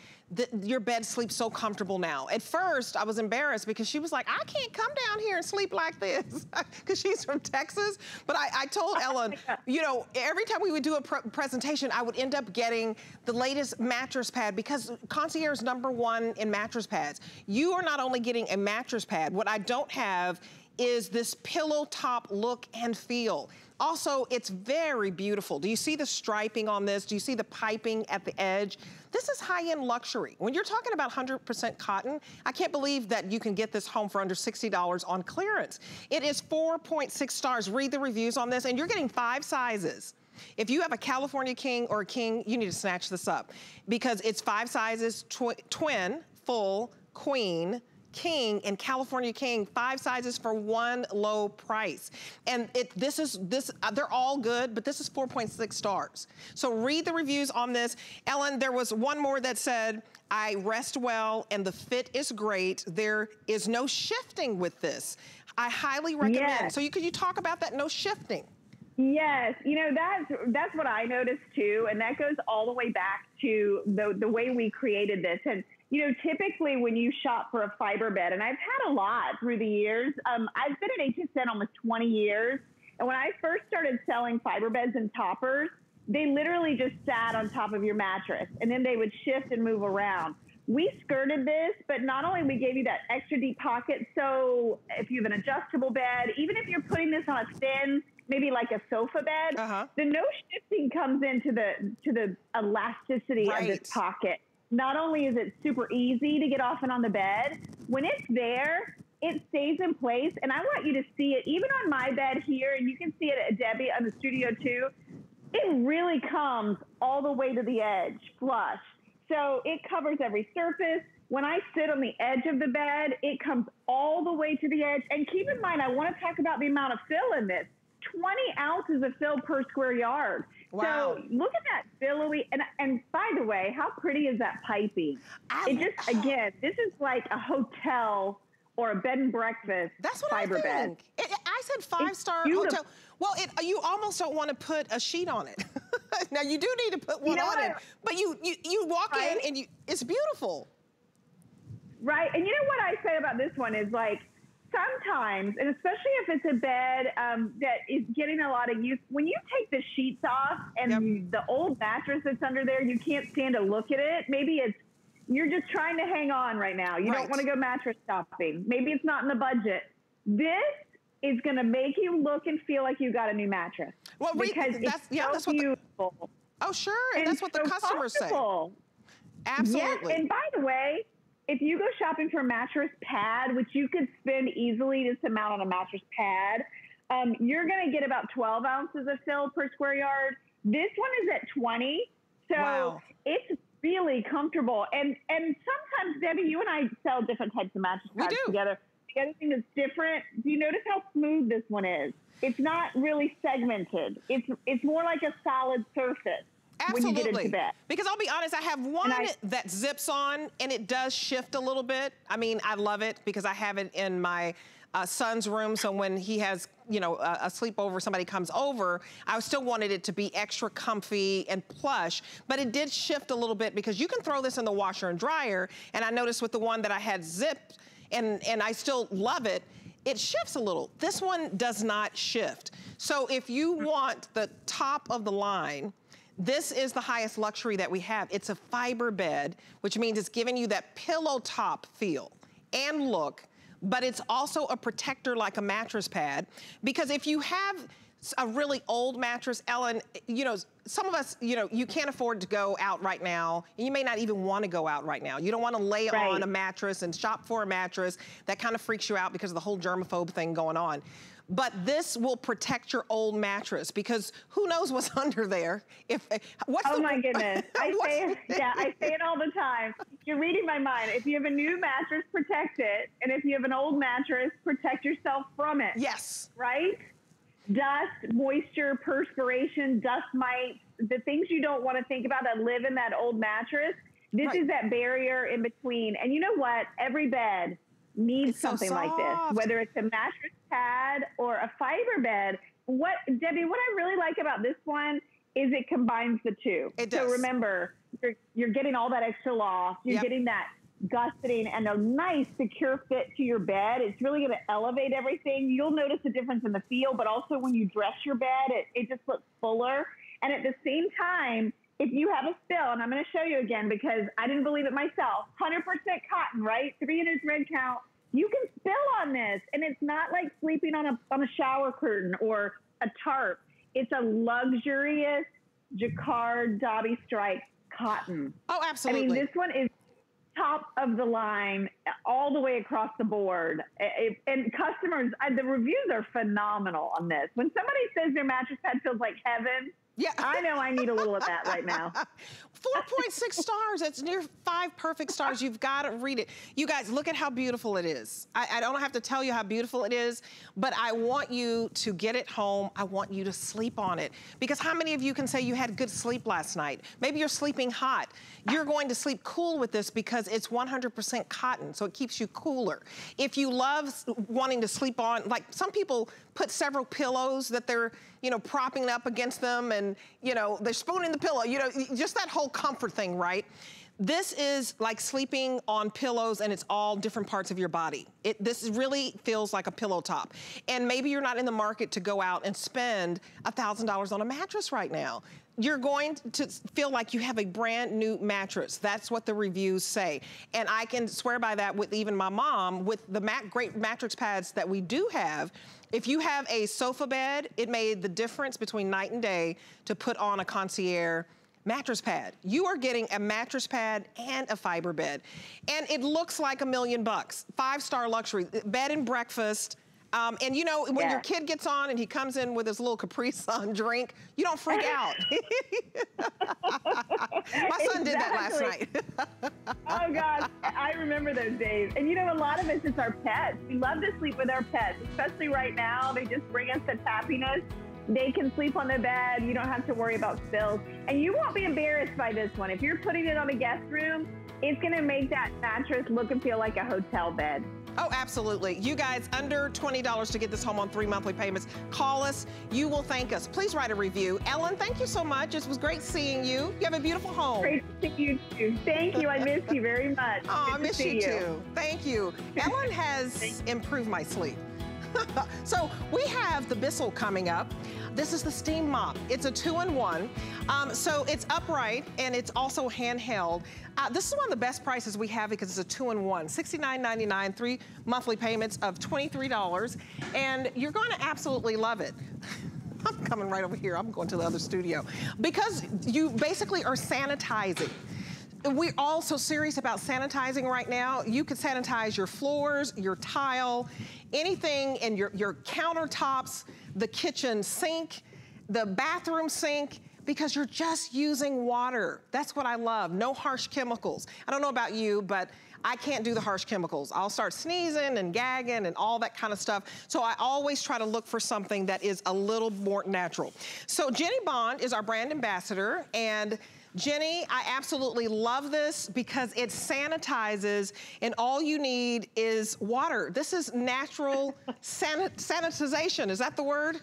your bed sleeps so comfortable now. At first, I was embarrassed because she was like, I can't come down here and sleep like this, because she's from Texas. But I told Ellen, you know, every time we would do a presentation, I would end up getting the latest mattress pad, because Concierge is #1 in mattress pads. You are not only getting a mattress pad, what I don't have is this pillow top look and feel. Also, it's very beautiful. Do you see the striping on this? Do you see the piping at the edge? This is high-end luxury. When you're talking about 100% cotton, I can't believe that you can get this home for under $60 on clearance. It is 4.6 stars. Read the reviews on this, and you're getting 5 sizes. If you have a California King or a King, you need to snatch this up, because it's 5 sizes: twin, full, queen, King, and California King. 5 sizes for one low price. And they're all good, but this is 4.6 stars. So read the reviews on this. Ellen, there was one more that said, I rest well and the fit is great. There is no shifting with this. I highly recommend. Yes. So could you talk about that no shifting? Yes, you know, that's what I noticed too. And that goes all the way back to the way we created this. And you know, typically when you shop for a fiber bed, and I've had a lot through the years. I've been at HSN almost 20 years. And when I first started selling fiber beds and toppers, they literally just sat on top of your mattress, and then they would shift and move around. We skirted this, but not only we gave you that extra deep pocket, so if you have an adjustable bed, even if you're putting this on a thin, maybe like a sofa bed, the no shifting comes into the elasticity of this pocket. Not only is it super easy to get off and on the bed, when it's there, it stays in place. And I want you to see it, even on my bed here, and you can see it at Debbie on the studio too. It really comes all the way to the edge, flush. So it covers every surface. When I sit on the edge of the bed, it comes all the way to the edge. And keep in mind, I want to talk about the amount of fill in this. 20 ounces of fill per square yard. Wow. So look at that billowy, and by the way, how pretty is that piping? It just, again, this is like a hotel or a bed and breakfast fiber bed. I said 5-star hotel. Well, you almost don't want to put a sheet on it. Now you do need to put one on it, but you walk in and it's beautiful. Right, and you know what I say about this one is like, sometimes, and especially if it's a bed that is getting a lot of use, when you take the sheets off and the old mattress that's under there, you can't stand to look at it. Maybe you're just trying to hang on right now. You don't want to go mattress shopping. Maybe it's not in the budget. This is going to make you look and feel like you got a new mattress. Well, because that's so beautiful. Oh, sure, and that's what the customers say. Absolutely. Yes, and by the way, if you go shopping for a mattress pad, which you could spend easily this amount on a mattress pad, you're gonna get about 12 ounces of fill per square yard. This one is at 20, so it's really comfortable. And sometimes, Debbie, you and I sell different types of mattress pads together. The other thing that's different, do you notice how smooth this one is? It's not really segmented. It's more like a solid surface. Absolutely. When you get into that. Because I'll be honest, I have one that zips on and it does shift a little bit. I mean, I love it because I have it in my son's room. So when he has, you know, a sleepover, somebody comes over, I still wanted it to be extra comfy and plush, but it did shift a little bit because you can throw this in the washer and dryer. And I noticed with the one that I had zipped and I still love it, it shifts a little. This one does not shift. So if you want the top of the line, this is the highest luxury that we have. It's a fiber bed, which means it's giving you that pillow top feel and look, but it's also a protector like a mattress pad. Because if you have a really old mattress, Ellen, you know, some of us, you know, you can't afford to go out right now. And you may not even want to go out right now. You don't want to lay on a mattress and shop for a mattress. That kind of freaks you out because of the whole germaphobe thing going on. But this will protect your old mattress because who knows what's under there. Oh my goodness. I say it all the time. You're reading my mind. If you have a new mattress, protect it. And if you have an old mattress, protect yourself from it. Yes. Right? Dust, moisture, perspiration, dust mites, the things you don't want to think about that live in that old mattress. This is that barrier in between. And you know what? Every bed needs something like this, whether it's a mattress pad or a fiber bed. What, Debbie, what I really like about this one is it combines the two. It does. So remember, you're getting all that extra loft. You're getting that gusseting and a nice secure fit to your bed. It's really going to elevate everything. You'll notice a difference in the feel, but also when you dress your bed, it just looks fuller. And at the same time, if you have a spill, and I'm going to show you again because I didn't believe it myself, 100% cotton, right? 300 thread count. You can spill on this, and it's not like sleeping on a shower curtain or a tarp. It's a luxurious jacquard Dobby strike cotton. Oh, absolutely. I mean, this one is top of the line all the way across the board. And customers, the reviews are phenomenal on this. When somebody says their mattress pad feels like heaven, yeah, I know I need a little of that right now. 4.6 stars, that's near 5 perfect stars. You've got to read it. You guys, look at how beautiful it is. I don't have to tell you how beautiful it is, but I want you to get it home. I want you to sleep on it. Because how many of you can say you had good sleep last night? Maybe you're sleeping hot. You're going to sleep cool with this because it's 100% cotton, so it keeps you cooler. If you love wanting to sleep on, like some people put several pillows that they're, you know, propping up against them and, you know, they're spooning the pillow, you know, just that whole comfort thing, right? This is like sleeping on pillows and it's all different parts of your body. This really feels like a pillow top. And maybe you're not in the market to go out and spend $1,000 on a mattress right now. You're going to feel like you have a brand new mattress. That's what the reviews say. And I can swear by that with even my mom, with the great mattress pads that we do have. If you have a sofa bed, it made the difference between night and day to put on a concierge mattress pad. You are getting a mattress pad and a fiber bed. And it looks like $1 million. 5-star luxury, bed and breakfast. And you know, when your kid gets on and he comes in with his little Capri Sun drink, you don't freak out. My son did that last night. Oh gosh, I remember those days. And you know, a lot of us, it's our pets. We love to sleep with our pets, especially right now. They just bring us such happiness. They can sleep on the bed. You don't have to worry about spills. And you won't be embarrassed by this one. If you're putting it on a guest room, it's gonna make that mattress look and feel like a hotel bed. Oh, absolutely. You guys, under $20 to get this home on 3 monthly payments. Call us. You will thank us. Please write a review. Ellen, thank you so much. It was great seeing you. You have a beautiful home. Great to see you, too. Thank you. I miss you very much. Oh, I miss you, too. Thank you. Ellen has improved my sleep. So we have the Bissell coming up. This is the steam mop. It's a 2-in-1. So it's upright and it's also handheld. This is one of the best prices we have because it's a 2-in-1. $69.99, 3 monthly payments of $23. And you're going to absolutely love it. I'm coming right over here. I'm going to the other studio. Because you basically are sanitizing. We're all so serious about sanitizing right now. You could sanitize your floors, your tile, anything, and your countertops, the kitchen sink, the bathroom sink, because you're just using water. That's what I love. No harsh chemicals. I don't know about you, but I can't do the harsh chemicals. I'll start sneezing and gagging and all that kind of stuff. So I always try to look for something that is a little more natural. So Jenny Bond is our brand ambassador, and Jenny, I absolutely love this because it sanitizes, and all you need is water. This is natural sanitization. Is that the word?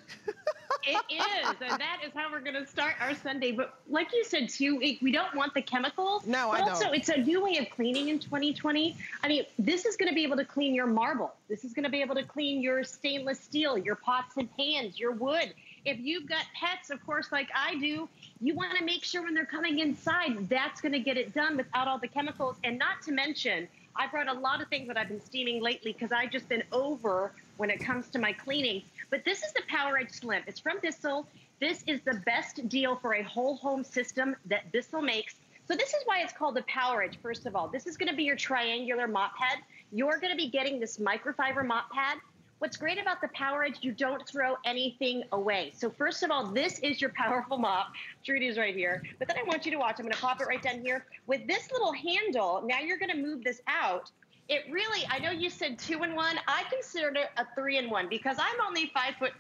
It is, and that is how we're going to start our Sunday. But like you said, too, we don't want the chemicals. No, I don't. Also, it's a new way of cleaning in 2020. I mean, this is going to be able to clean your marble. This is going to be able to clean your stainless steel, your pots and pans, your wood. If you've got pets, of course, like I do, you want to make sure when they're coming inside, that's going to get it done without all the chemicals. And not to mention, I brought a lot of things that I've been steaming lately because I've just been over when it comes to my cleaning. But this is the PowerEdge Slim. It's from Bissell. This is the best deal for a whole home system that Bissell makes. So this is why it's called the PowerEdge, first of all. This is going to be your triangular mop pad. You're going to be getting this microfiber mop pad. What's great about the PowerEdge, you don't throw anything away. So first of all, this is your powerful mop. Trudy's right here. But then I want you to watch. I'm going to pop it right down here. With this little handle, now you're going to move this out. It really, I know you said 2-in-1. I considered it a 3-in-1 because I'm only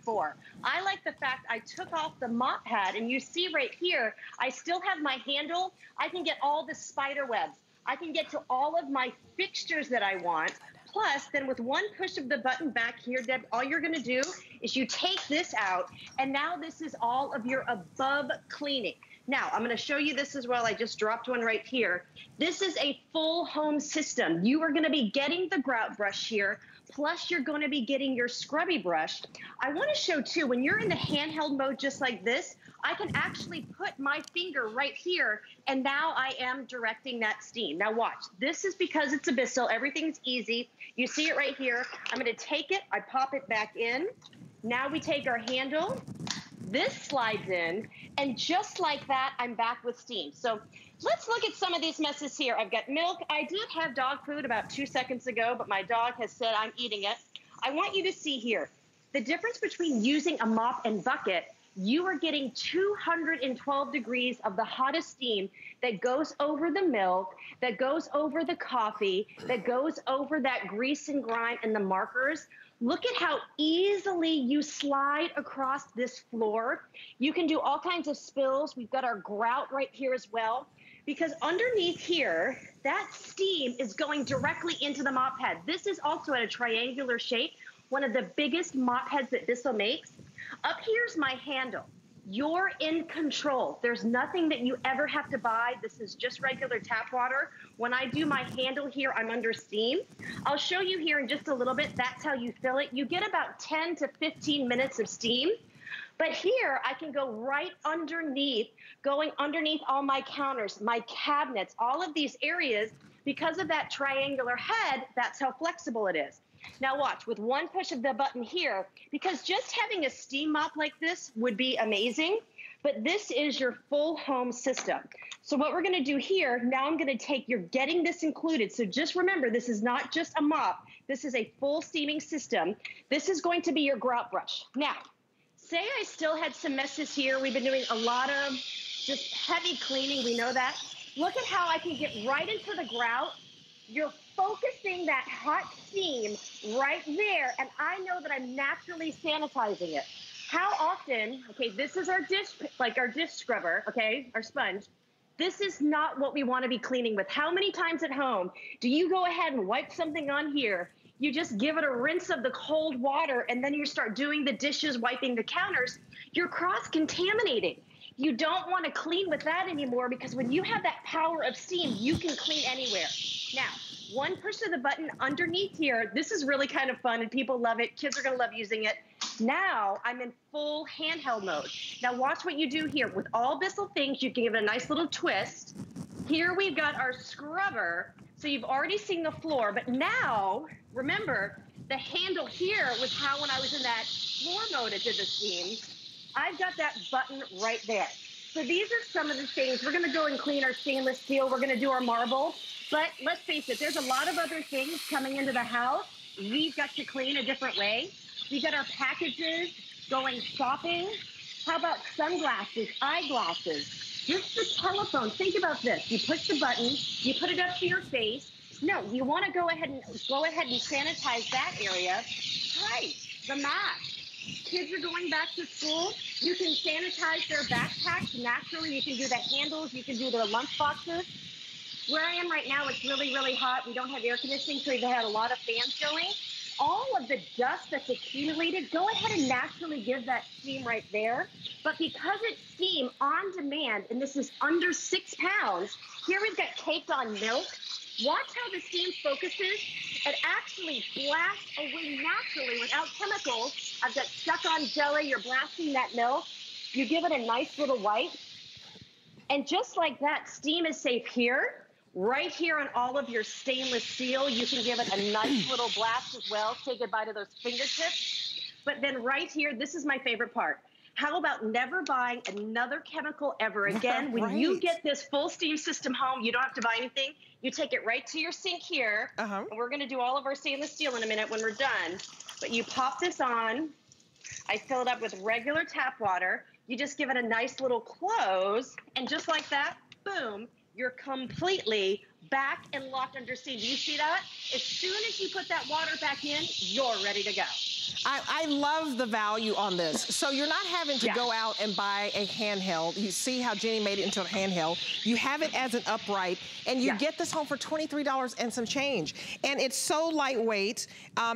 5'4". I like the fact I took off the mop pad, and you see right here, I still have my handle. I can get all the spider webs. I can get to all of my fixtures that I want. Plus, then with one push of the button back here, Deb, all you're gonna do is you take this out, and now this is all of your above cleaning. Now, I'm gonna show you this as well. I just dropped one right here. This is a full home system. You are gonna be getting the grout brush here, plus you're gonna be getting your scrubby brush. I wanna show too, when you're in the handheld mode just like this, I can actually put my finger right here, and now I am directing that steam. Now watch, this is because it's a Bissell, everything's easy. You see it right here. I'm gonna take it, I pop it back in. Now we take our handle, this slides in, and just like that, I'm back with steam. So let's look at some of these messes here. I've got milk. I did have dog food about 2 seconds ago, but my dog has said I'm eating it. I want you to see here, the difference between using a mop and bucket, you are getting 212 degrees of the hottest steam that goes over the milk, that goes over the coffee, that goes over that grease and grime and the markers. Look at how easily you slide across this floor. You can do all kinds of spills. We've got our grout right here as well, because underneath here, that steam is going directly into the mop pad. This is also at a triangular shape, one of the biggest mop heads that Bissell makes. Up here's my handle. You're in control. There's nothing that you ever have to buy. This is just regular tap water. When I do my handle here, I'm under steam. I'll show you here in just a little bit. That's how you fill it. You get about 10 to 15 minutes of steam. But here, I can go right underneath, going underneath all my counters, my cabinets, all of these areas. Because of that triangular head, that's how flexible it is. Now watch, with one push of the button here, because just having a steam mop like this would be amazing, but this is your full home system. So what we're gonna do here, now I'm gonna take, you're getting this included, so just remember, this is not just a mop, this is a full steaming system. This is going to be your grout brush. Now, say I still had some messes here, we've been doing a lot of just heavy cleaning, we know that. Look at how I can get right into the grout. You're focusing that hot steam right there, and I know that I'm naturally sanitizing it. How often, okay, this is our dish, like our dish scrubber, okay, our sponge. This is not what we want to be cleaning with. How many times at home do you go ahead and wipe something on here? You just give it a rinse of the cold water, and then you start doing the dishes, wiping the counters. You're cross-contaminating. You don't want to clean with that anymore because when you have that power of steam, you can clean anywhere. Now, one push of the button underneath here, this is really kind of fun and people love it. Kids are going to love using it. Now I'm in full handheld mode. Now watch what you do here. With all Bissell things, you can give it a nice little twist. Here we've got our scrubber. So you've already seen the floor, but now remember the handle here was how when I was in that floor mode, it did the steam. I've got that button right there. So these are some of the things. We're gonna go and clean our stainless steel. We're gonna do our marble. But let's face it, there's a lot of other things coming into the house. We've got to clean a different way. We've got our packages, going shopping. How about sunglasses, eyeglasses? Just the telephone, think about this. You push the button, you put it up to your face. No, you want to go ahead and sanitize that area. Right, the map. Kids are going back to school. You can sanitize their backpacks naturally. You can do the handles. You can do their lunch boxes. Where I am right now, it's really, really hot. We don't have air conditioning, so we've had a lot of fans going. All of the dust that's accumulated, go ahead and naturally give that steam right there. But because it's steam on demand, and this is under 6 pounds, here we've got caked on milk. Watch how the steam focuses. It actually blasts away naturally without chemicals. I've got stuck on jelly. You're blasting that milk. You give it a nice little wipe. And just like that, steam is safe here. Right here on all of your stainless steel, you can give it a nice little blast as well. Say goodbye to those fingertips. But then right here, this is my favorite part. How about never buying another chemical ever again? When right. you get this full steam system home, you don't have to buy anything. You take it right to your sink here. And we're gonna do all of our stainless steel in a minute when we're done. But you pop this on. I fill it up with regular tap water. You just give it a nice little close. And just like that, boom. You're completely back and locked under steam. Do you see that? As soon as you put that water back in, you're ready to go. I love the value on this. So you're not having to go out and buy a handheld. You see how Jenny made it into a handheld. You have it as an upright, and you get this home for $23 and some change. And it's so lightweight.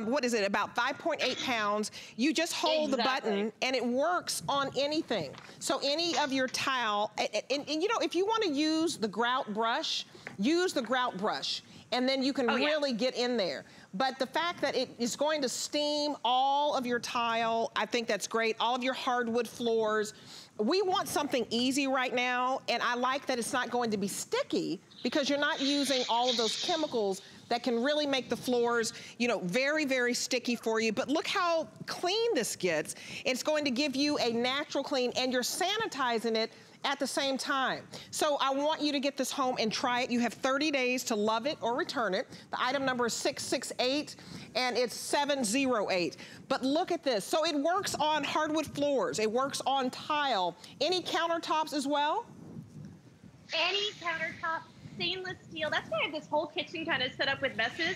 What is it, about 5.8 pounds. You just hold the button, and it works on anything. So any of your towel, and you know, if you want to use the grout brush, use the grout brush. And then you can really get in there. But the fact that it is going to steam all of your tile, I think that's great. All of your hardwood floors. We want something easy right now, and I like that it's not going to be sticky because you're not using all of those chemicals that can really make the floors, you know, very, very sticky for you. But look how clean this gets. It's going to give you a natural clean, and you're sanitizing it at the same time. So I want you to get this home and try it. You have 30 days to love it or return it. The item number is 668 and it's 708. But look at this. So it works on hardwood floors. It works on tile. Any countertops as well? Any countertop, stainless steel. That's why I have this whole kitchen kind of set up with messes.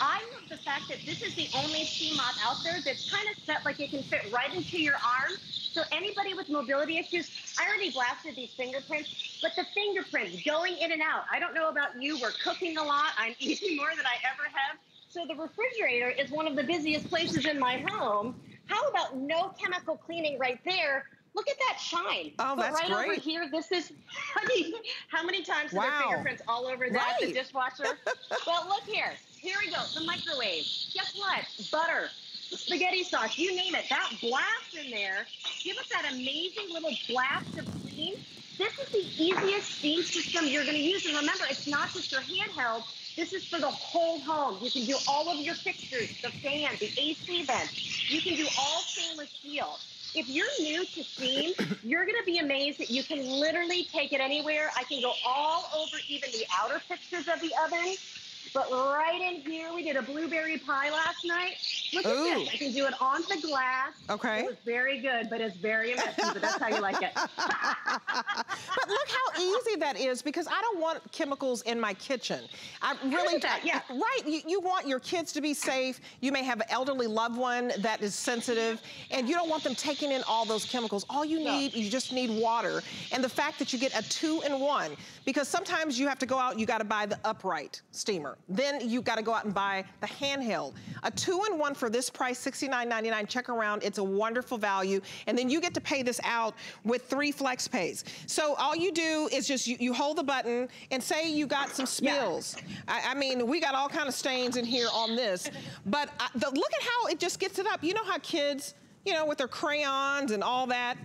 I love the fact that this is the only steam mop out there that's kind of set like it can fit right into your arm. So anybody with mobility issues, I already blasted these fingerprints, but the fingerprints going in and out. I don't know about you, we're cooking a lot. I'm eating more than I ever have. So the refrigerator is one of the busiest places in my home. How about no chemical cleaning right there? Look at that shine. Oh, that's great. But right over here, this is, I mean, how many times are there fingerprints all over that, the dishwasher? Well, look here. Here we go, the microwave. Guess what? Butter. Spaghetti sauce, you name it, that blast in there, give us that amazing little blast of steam. This is the easiest steam system you're going to use. And remember, it's not just your handheld. This is for the whole home. You can do all of your fixtures, the fan, the AC vent. You can do all stainless steel. If you're new to steam, you're going to be amazed that you can literally take it anywhere. I can go all over even the outer fixtures of the oven. But right in here, we did a blueberry pie last night. Look at this. I can do it on the glass. Okay. It was very good, but it's very messy, but that's how you like it. But look how easy that is, because I don't want chemicals in my kitchen. I really don't. Yeah. Right. You want your kids to be safe. You may have an elderly loved one that is sensitive, and you don't want them taking in all those chemicals. All you need, you just need water. And the fact that you get a 2-in-1, because sometimes you have to go out, you got to buy the upright steamer. Then you got to go out and buy the handheld. A 2-in-1 for this price, $69.99. Check around. It's a wonderful value. And then you get to pay this out with 3 flex pays. So all you do is just you hold the button and say you got some spills. I mean, we got all kind of stains in here on this. But look at how it just gets it up. You know how kids, you know, with their crayons and all that.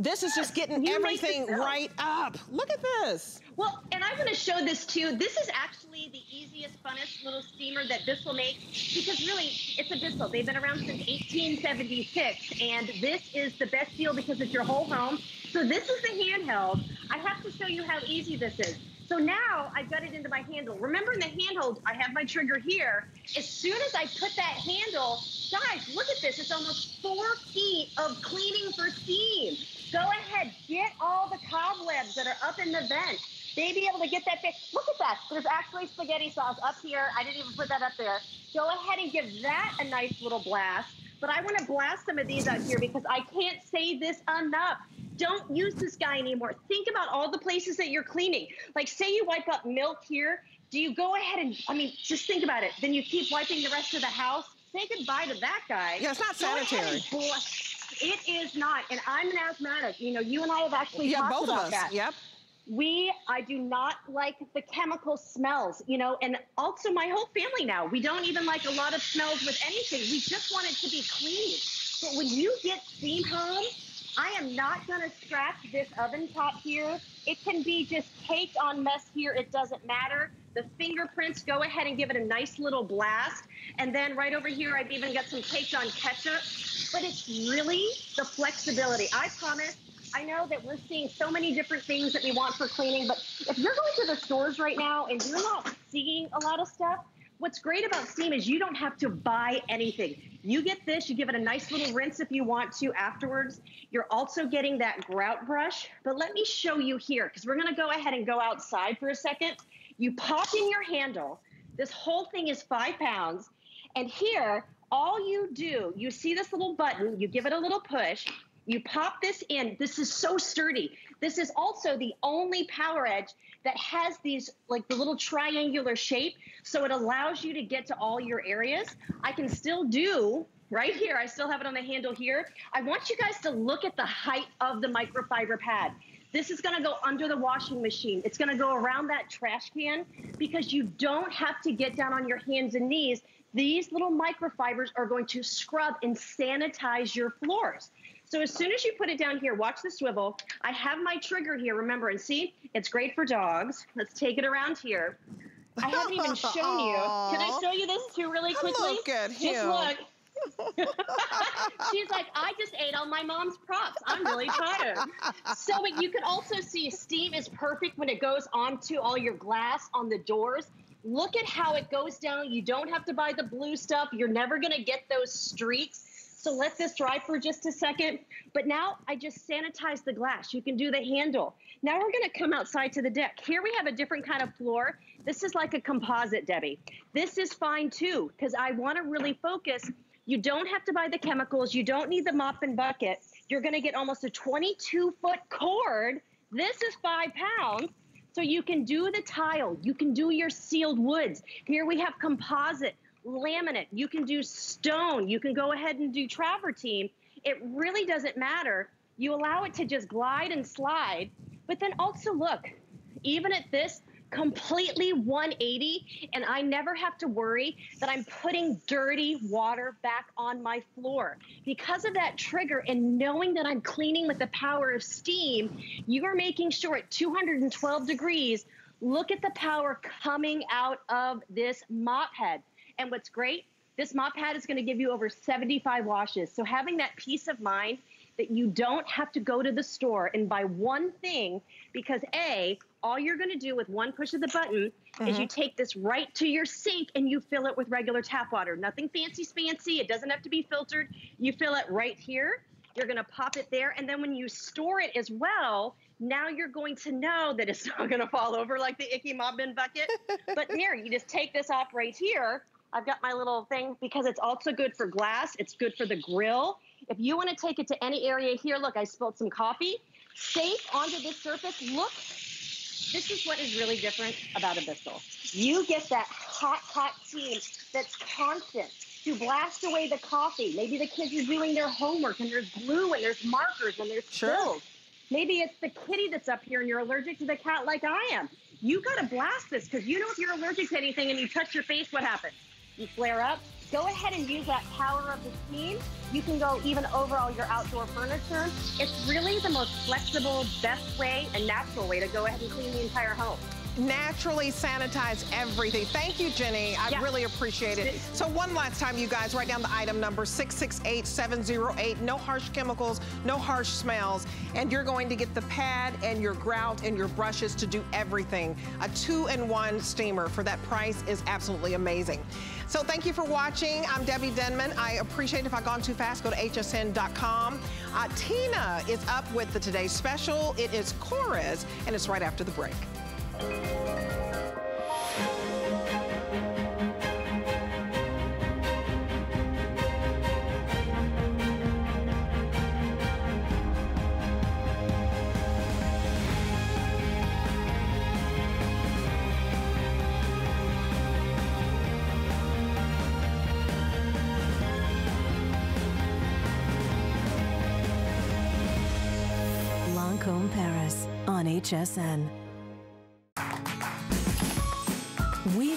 This is just getting everything right up. Look at this. Well, and I'm going to show this too. This is actually the easiest, funnest little steamer that Bissell makes, because really it's a Bissell. They've been around since 1876, and this is the best deal because it's your whole home. So this is the handheld. I have to show you how easy this is. So now I've got it into my handle. Remember in the handhold, I have my trigger here. As soon as I put that handle, guys, look at this. It's almost 4 feet of cleaning for steam. Go ahead, get all the cobwebs that are up in the vent. They be able to get that. Look at that. There's actually spaghetti sauce up here. I didn't even put that up there. Go ahead and give that a nice little blast. But I want to blast some of these out here because I can't say this enough. Don't use this guy anymore. Think about all the places that you're cleaning. Like, say you wipe up milk here. Do you go ahead and, I mean, just think about it. Then you keep wiping the rest of the house. Say goodbye to that guy. Yeah, it's not sanitary. It is not. And I'm an asthmatic. You know, you and I have actually talked about that. Yeah, both of us. Yep. I do not like the chemical smells, you know, and also my whole family now, we don't even like a lot of smells with anything. We just want it to be clean. But when you get steam home, I am not gonna scratch this oven top here. It can be just cake on mess here, it doesn't matter. The fingerprints, go ahead and give it a nice little blast. And then right over here, I've even got some caked on ketchup, but it's really the flexibility, I promise. I know that we're seeing so many different things that we want for cleaning, but if you're going to the stores right now and you're not seeing a lot of stuff, what's great about Steam is you don't have to buy anything. You get this, you give it a nice little rinse if you want to afterwards. You're also getting that grout brush, but let me show you here, because we're gonna go ahead and go outside for a second. You pop in your handle. This whole thing is 5 pounds. And here, all you do, you see this little button, you give it a little push, you pop this in. This is so sturdy. This is also the only Power Edge that has these, like the little triangular shape. So it allows you to get to all your areas. I can still do right here. I still have it on the handle here. I want you guys to look at the height of the microfiber pad. This is gonna go under the washing machine. It's gonna go around that trash can because you don't have to get down on your hands and knees. These little microfibers are going to scrub and sanitize your floors. So as soon as you put it down here, watch the swivel. I have my trigger here, remember, and see, it's great for dogs. Let's take it around here. I haven't even shown you. Can I show you this too really quickly? Look at him. Just look. She's like, I just ate all my mom's props. I'm really tired. So but you can also see steam is perfect when it goes onto all your glass on the doors. Look at how it goes down. You don't have to buy the blue stuff. You're never gonna get those streaks. So let this dry for just a second. But now I just sanitized the glass. You can do the handle. Now we're gonna come outside to the deck. Here we have a different kind of floor. This is like a composite, Debbie. This is fine too, because I wanna really focus. You don't have to buy the chemicals. You don't need the mop and bucket. You're gonna get almost a 22-foot cord. This is 5 pounds. So you can do the tile. You can do your sealed woods. Here we have composite, laminate. You can do stone. You can go ahead and do travertine. It really doesn't matter. You allow it to just glide and slide. But then also look, even at this, completely 180, and I never have to worry that I'm putting dirty water back on my floor. Because of that trigger and knowing that I'm cleaning with the power of steam, you are making sure at 212 degrees, look at the power coming out of this mop head. And what's great, this mop head is gonna give you over 75 washes. So having that peace of mind that you don't have to go to the store and buy one thing because A, all you're gonna do with one push of the button is you take this right to your sink and you fill it with regular tap water. Nothing fancy. It doesn't have to be filtered. You fill it right here. You're gonna pop it there. And then when you store it as well, now you're going to know that it's not gonna fall over like the icky mop bin bucket. But there, you just take this off right here. I've got my little thing because it's also good for glass. It's good for the grill. If you wanna take it to any area here, look, I spilled some coffee. Safe onto this surface, look. This is what is really different about Abyssal. You get that hot, hot steam that's constant to blast away the coffee. Maybe the kids are doing their homework and there's glue and there's markers and there's spills. Maybe it's the kitty that's up here and you're allergic to the cat like I am. You gotta blast this because you know if you're allergic to anything and you touch your face, what happens? You flare up. Go ahead and use that power of the steam. You can go even over all your outdoor furniture. It's really the most flexible, best way and natural way to go ahead and clean the entire home. Naturally sanitize everything. Thank you, Jenny. I really appreciate it. So one last time, you guys, write down the item number 668708. No harsh chemicals, no harsh smells. And you're going to get the pad and your grout and your brushes to do everything. A 2-in-1 steamer for that price is absolutely amazing. So thank you for watching. I'm Debbie Denman. I appreciate it. If I've gone too fast, go to hsn.com. Tina is up with the Today Special. It is Chorus, and it's right after the break. Lancôme Paris on HSN. We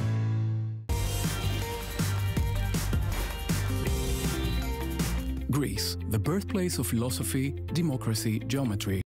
Greece, the birthplace of philosophy, democracy, geometry.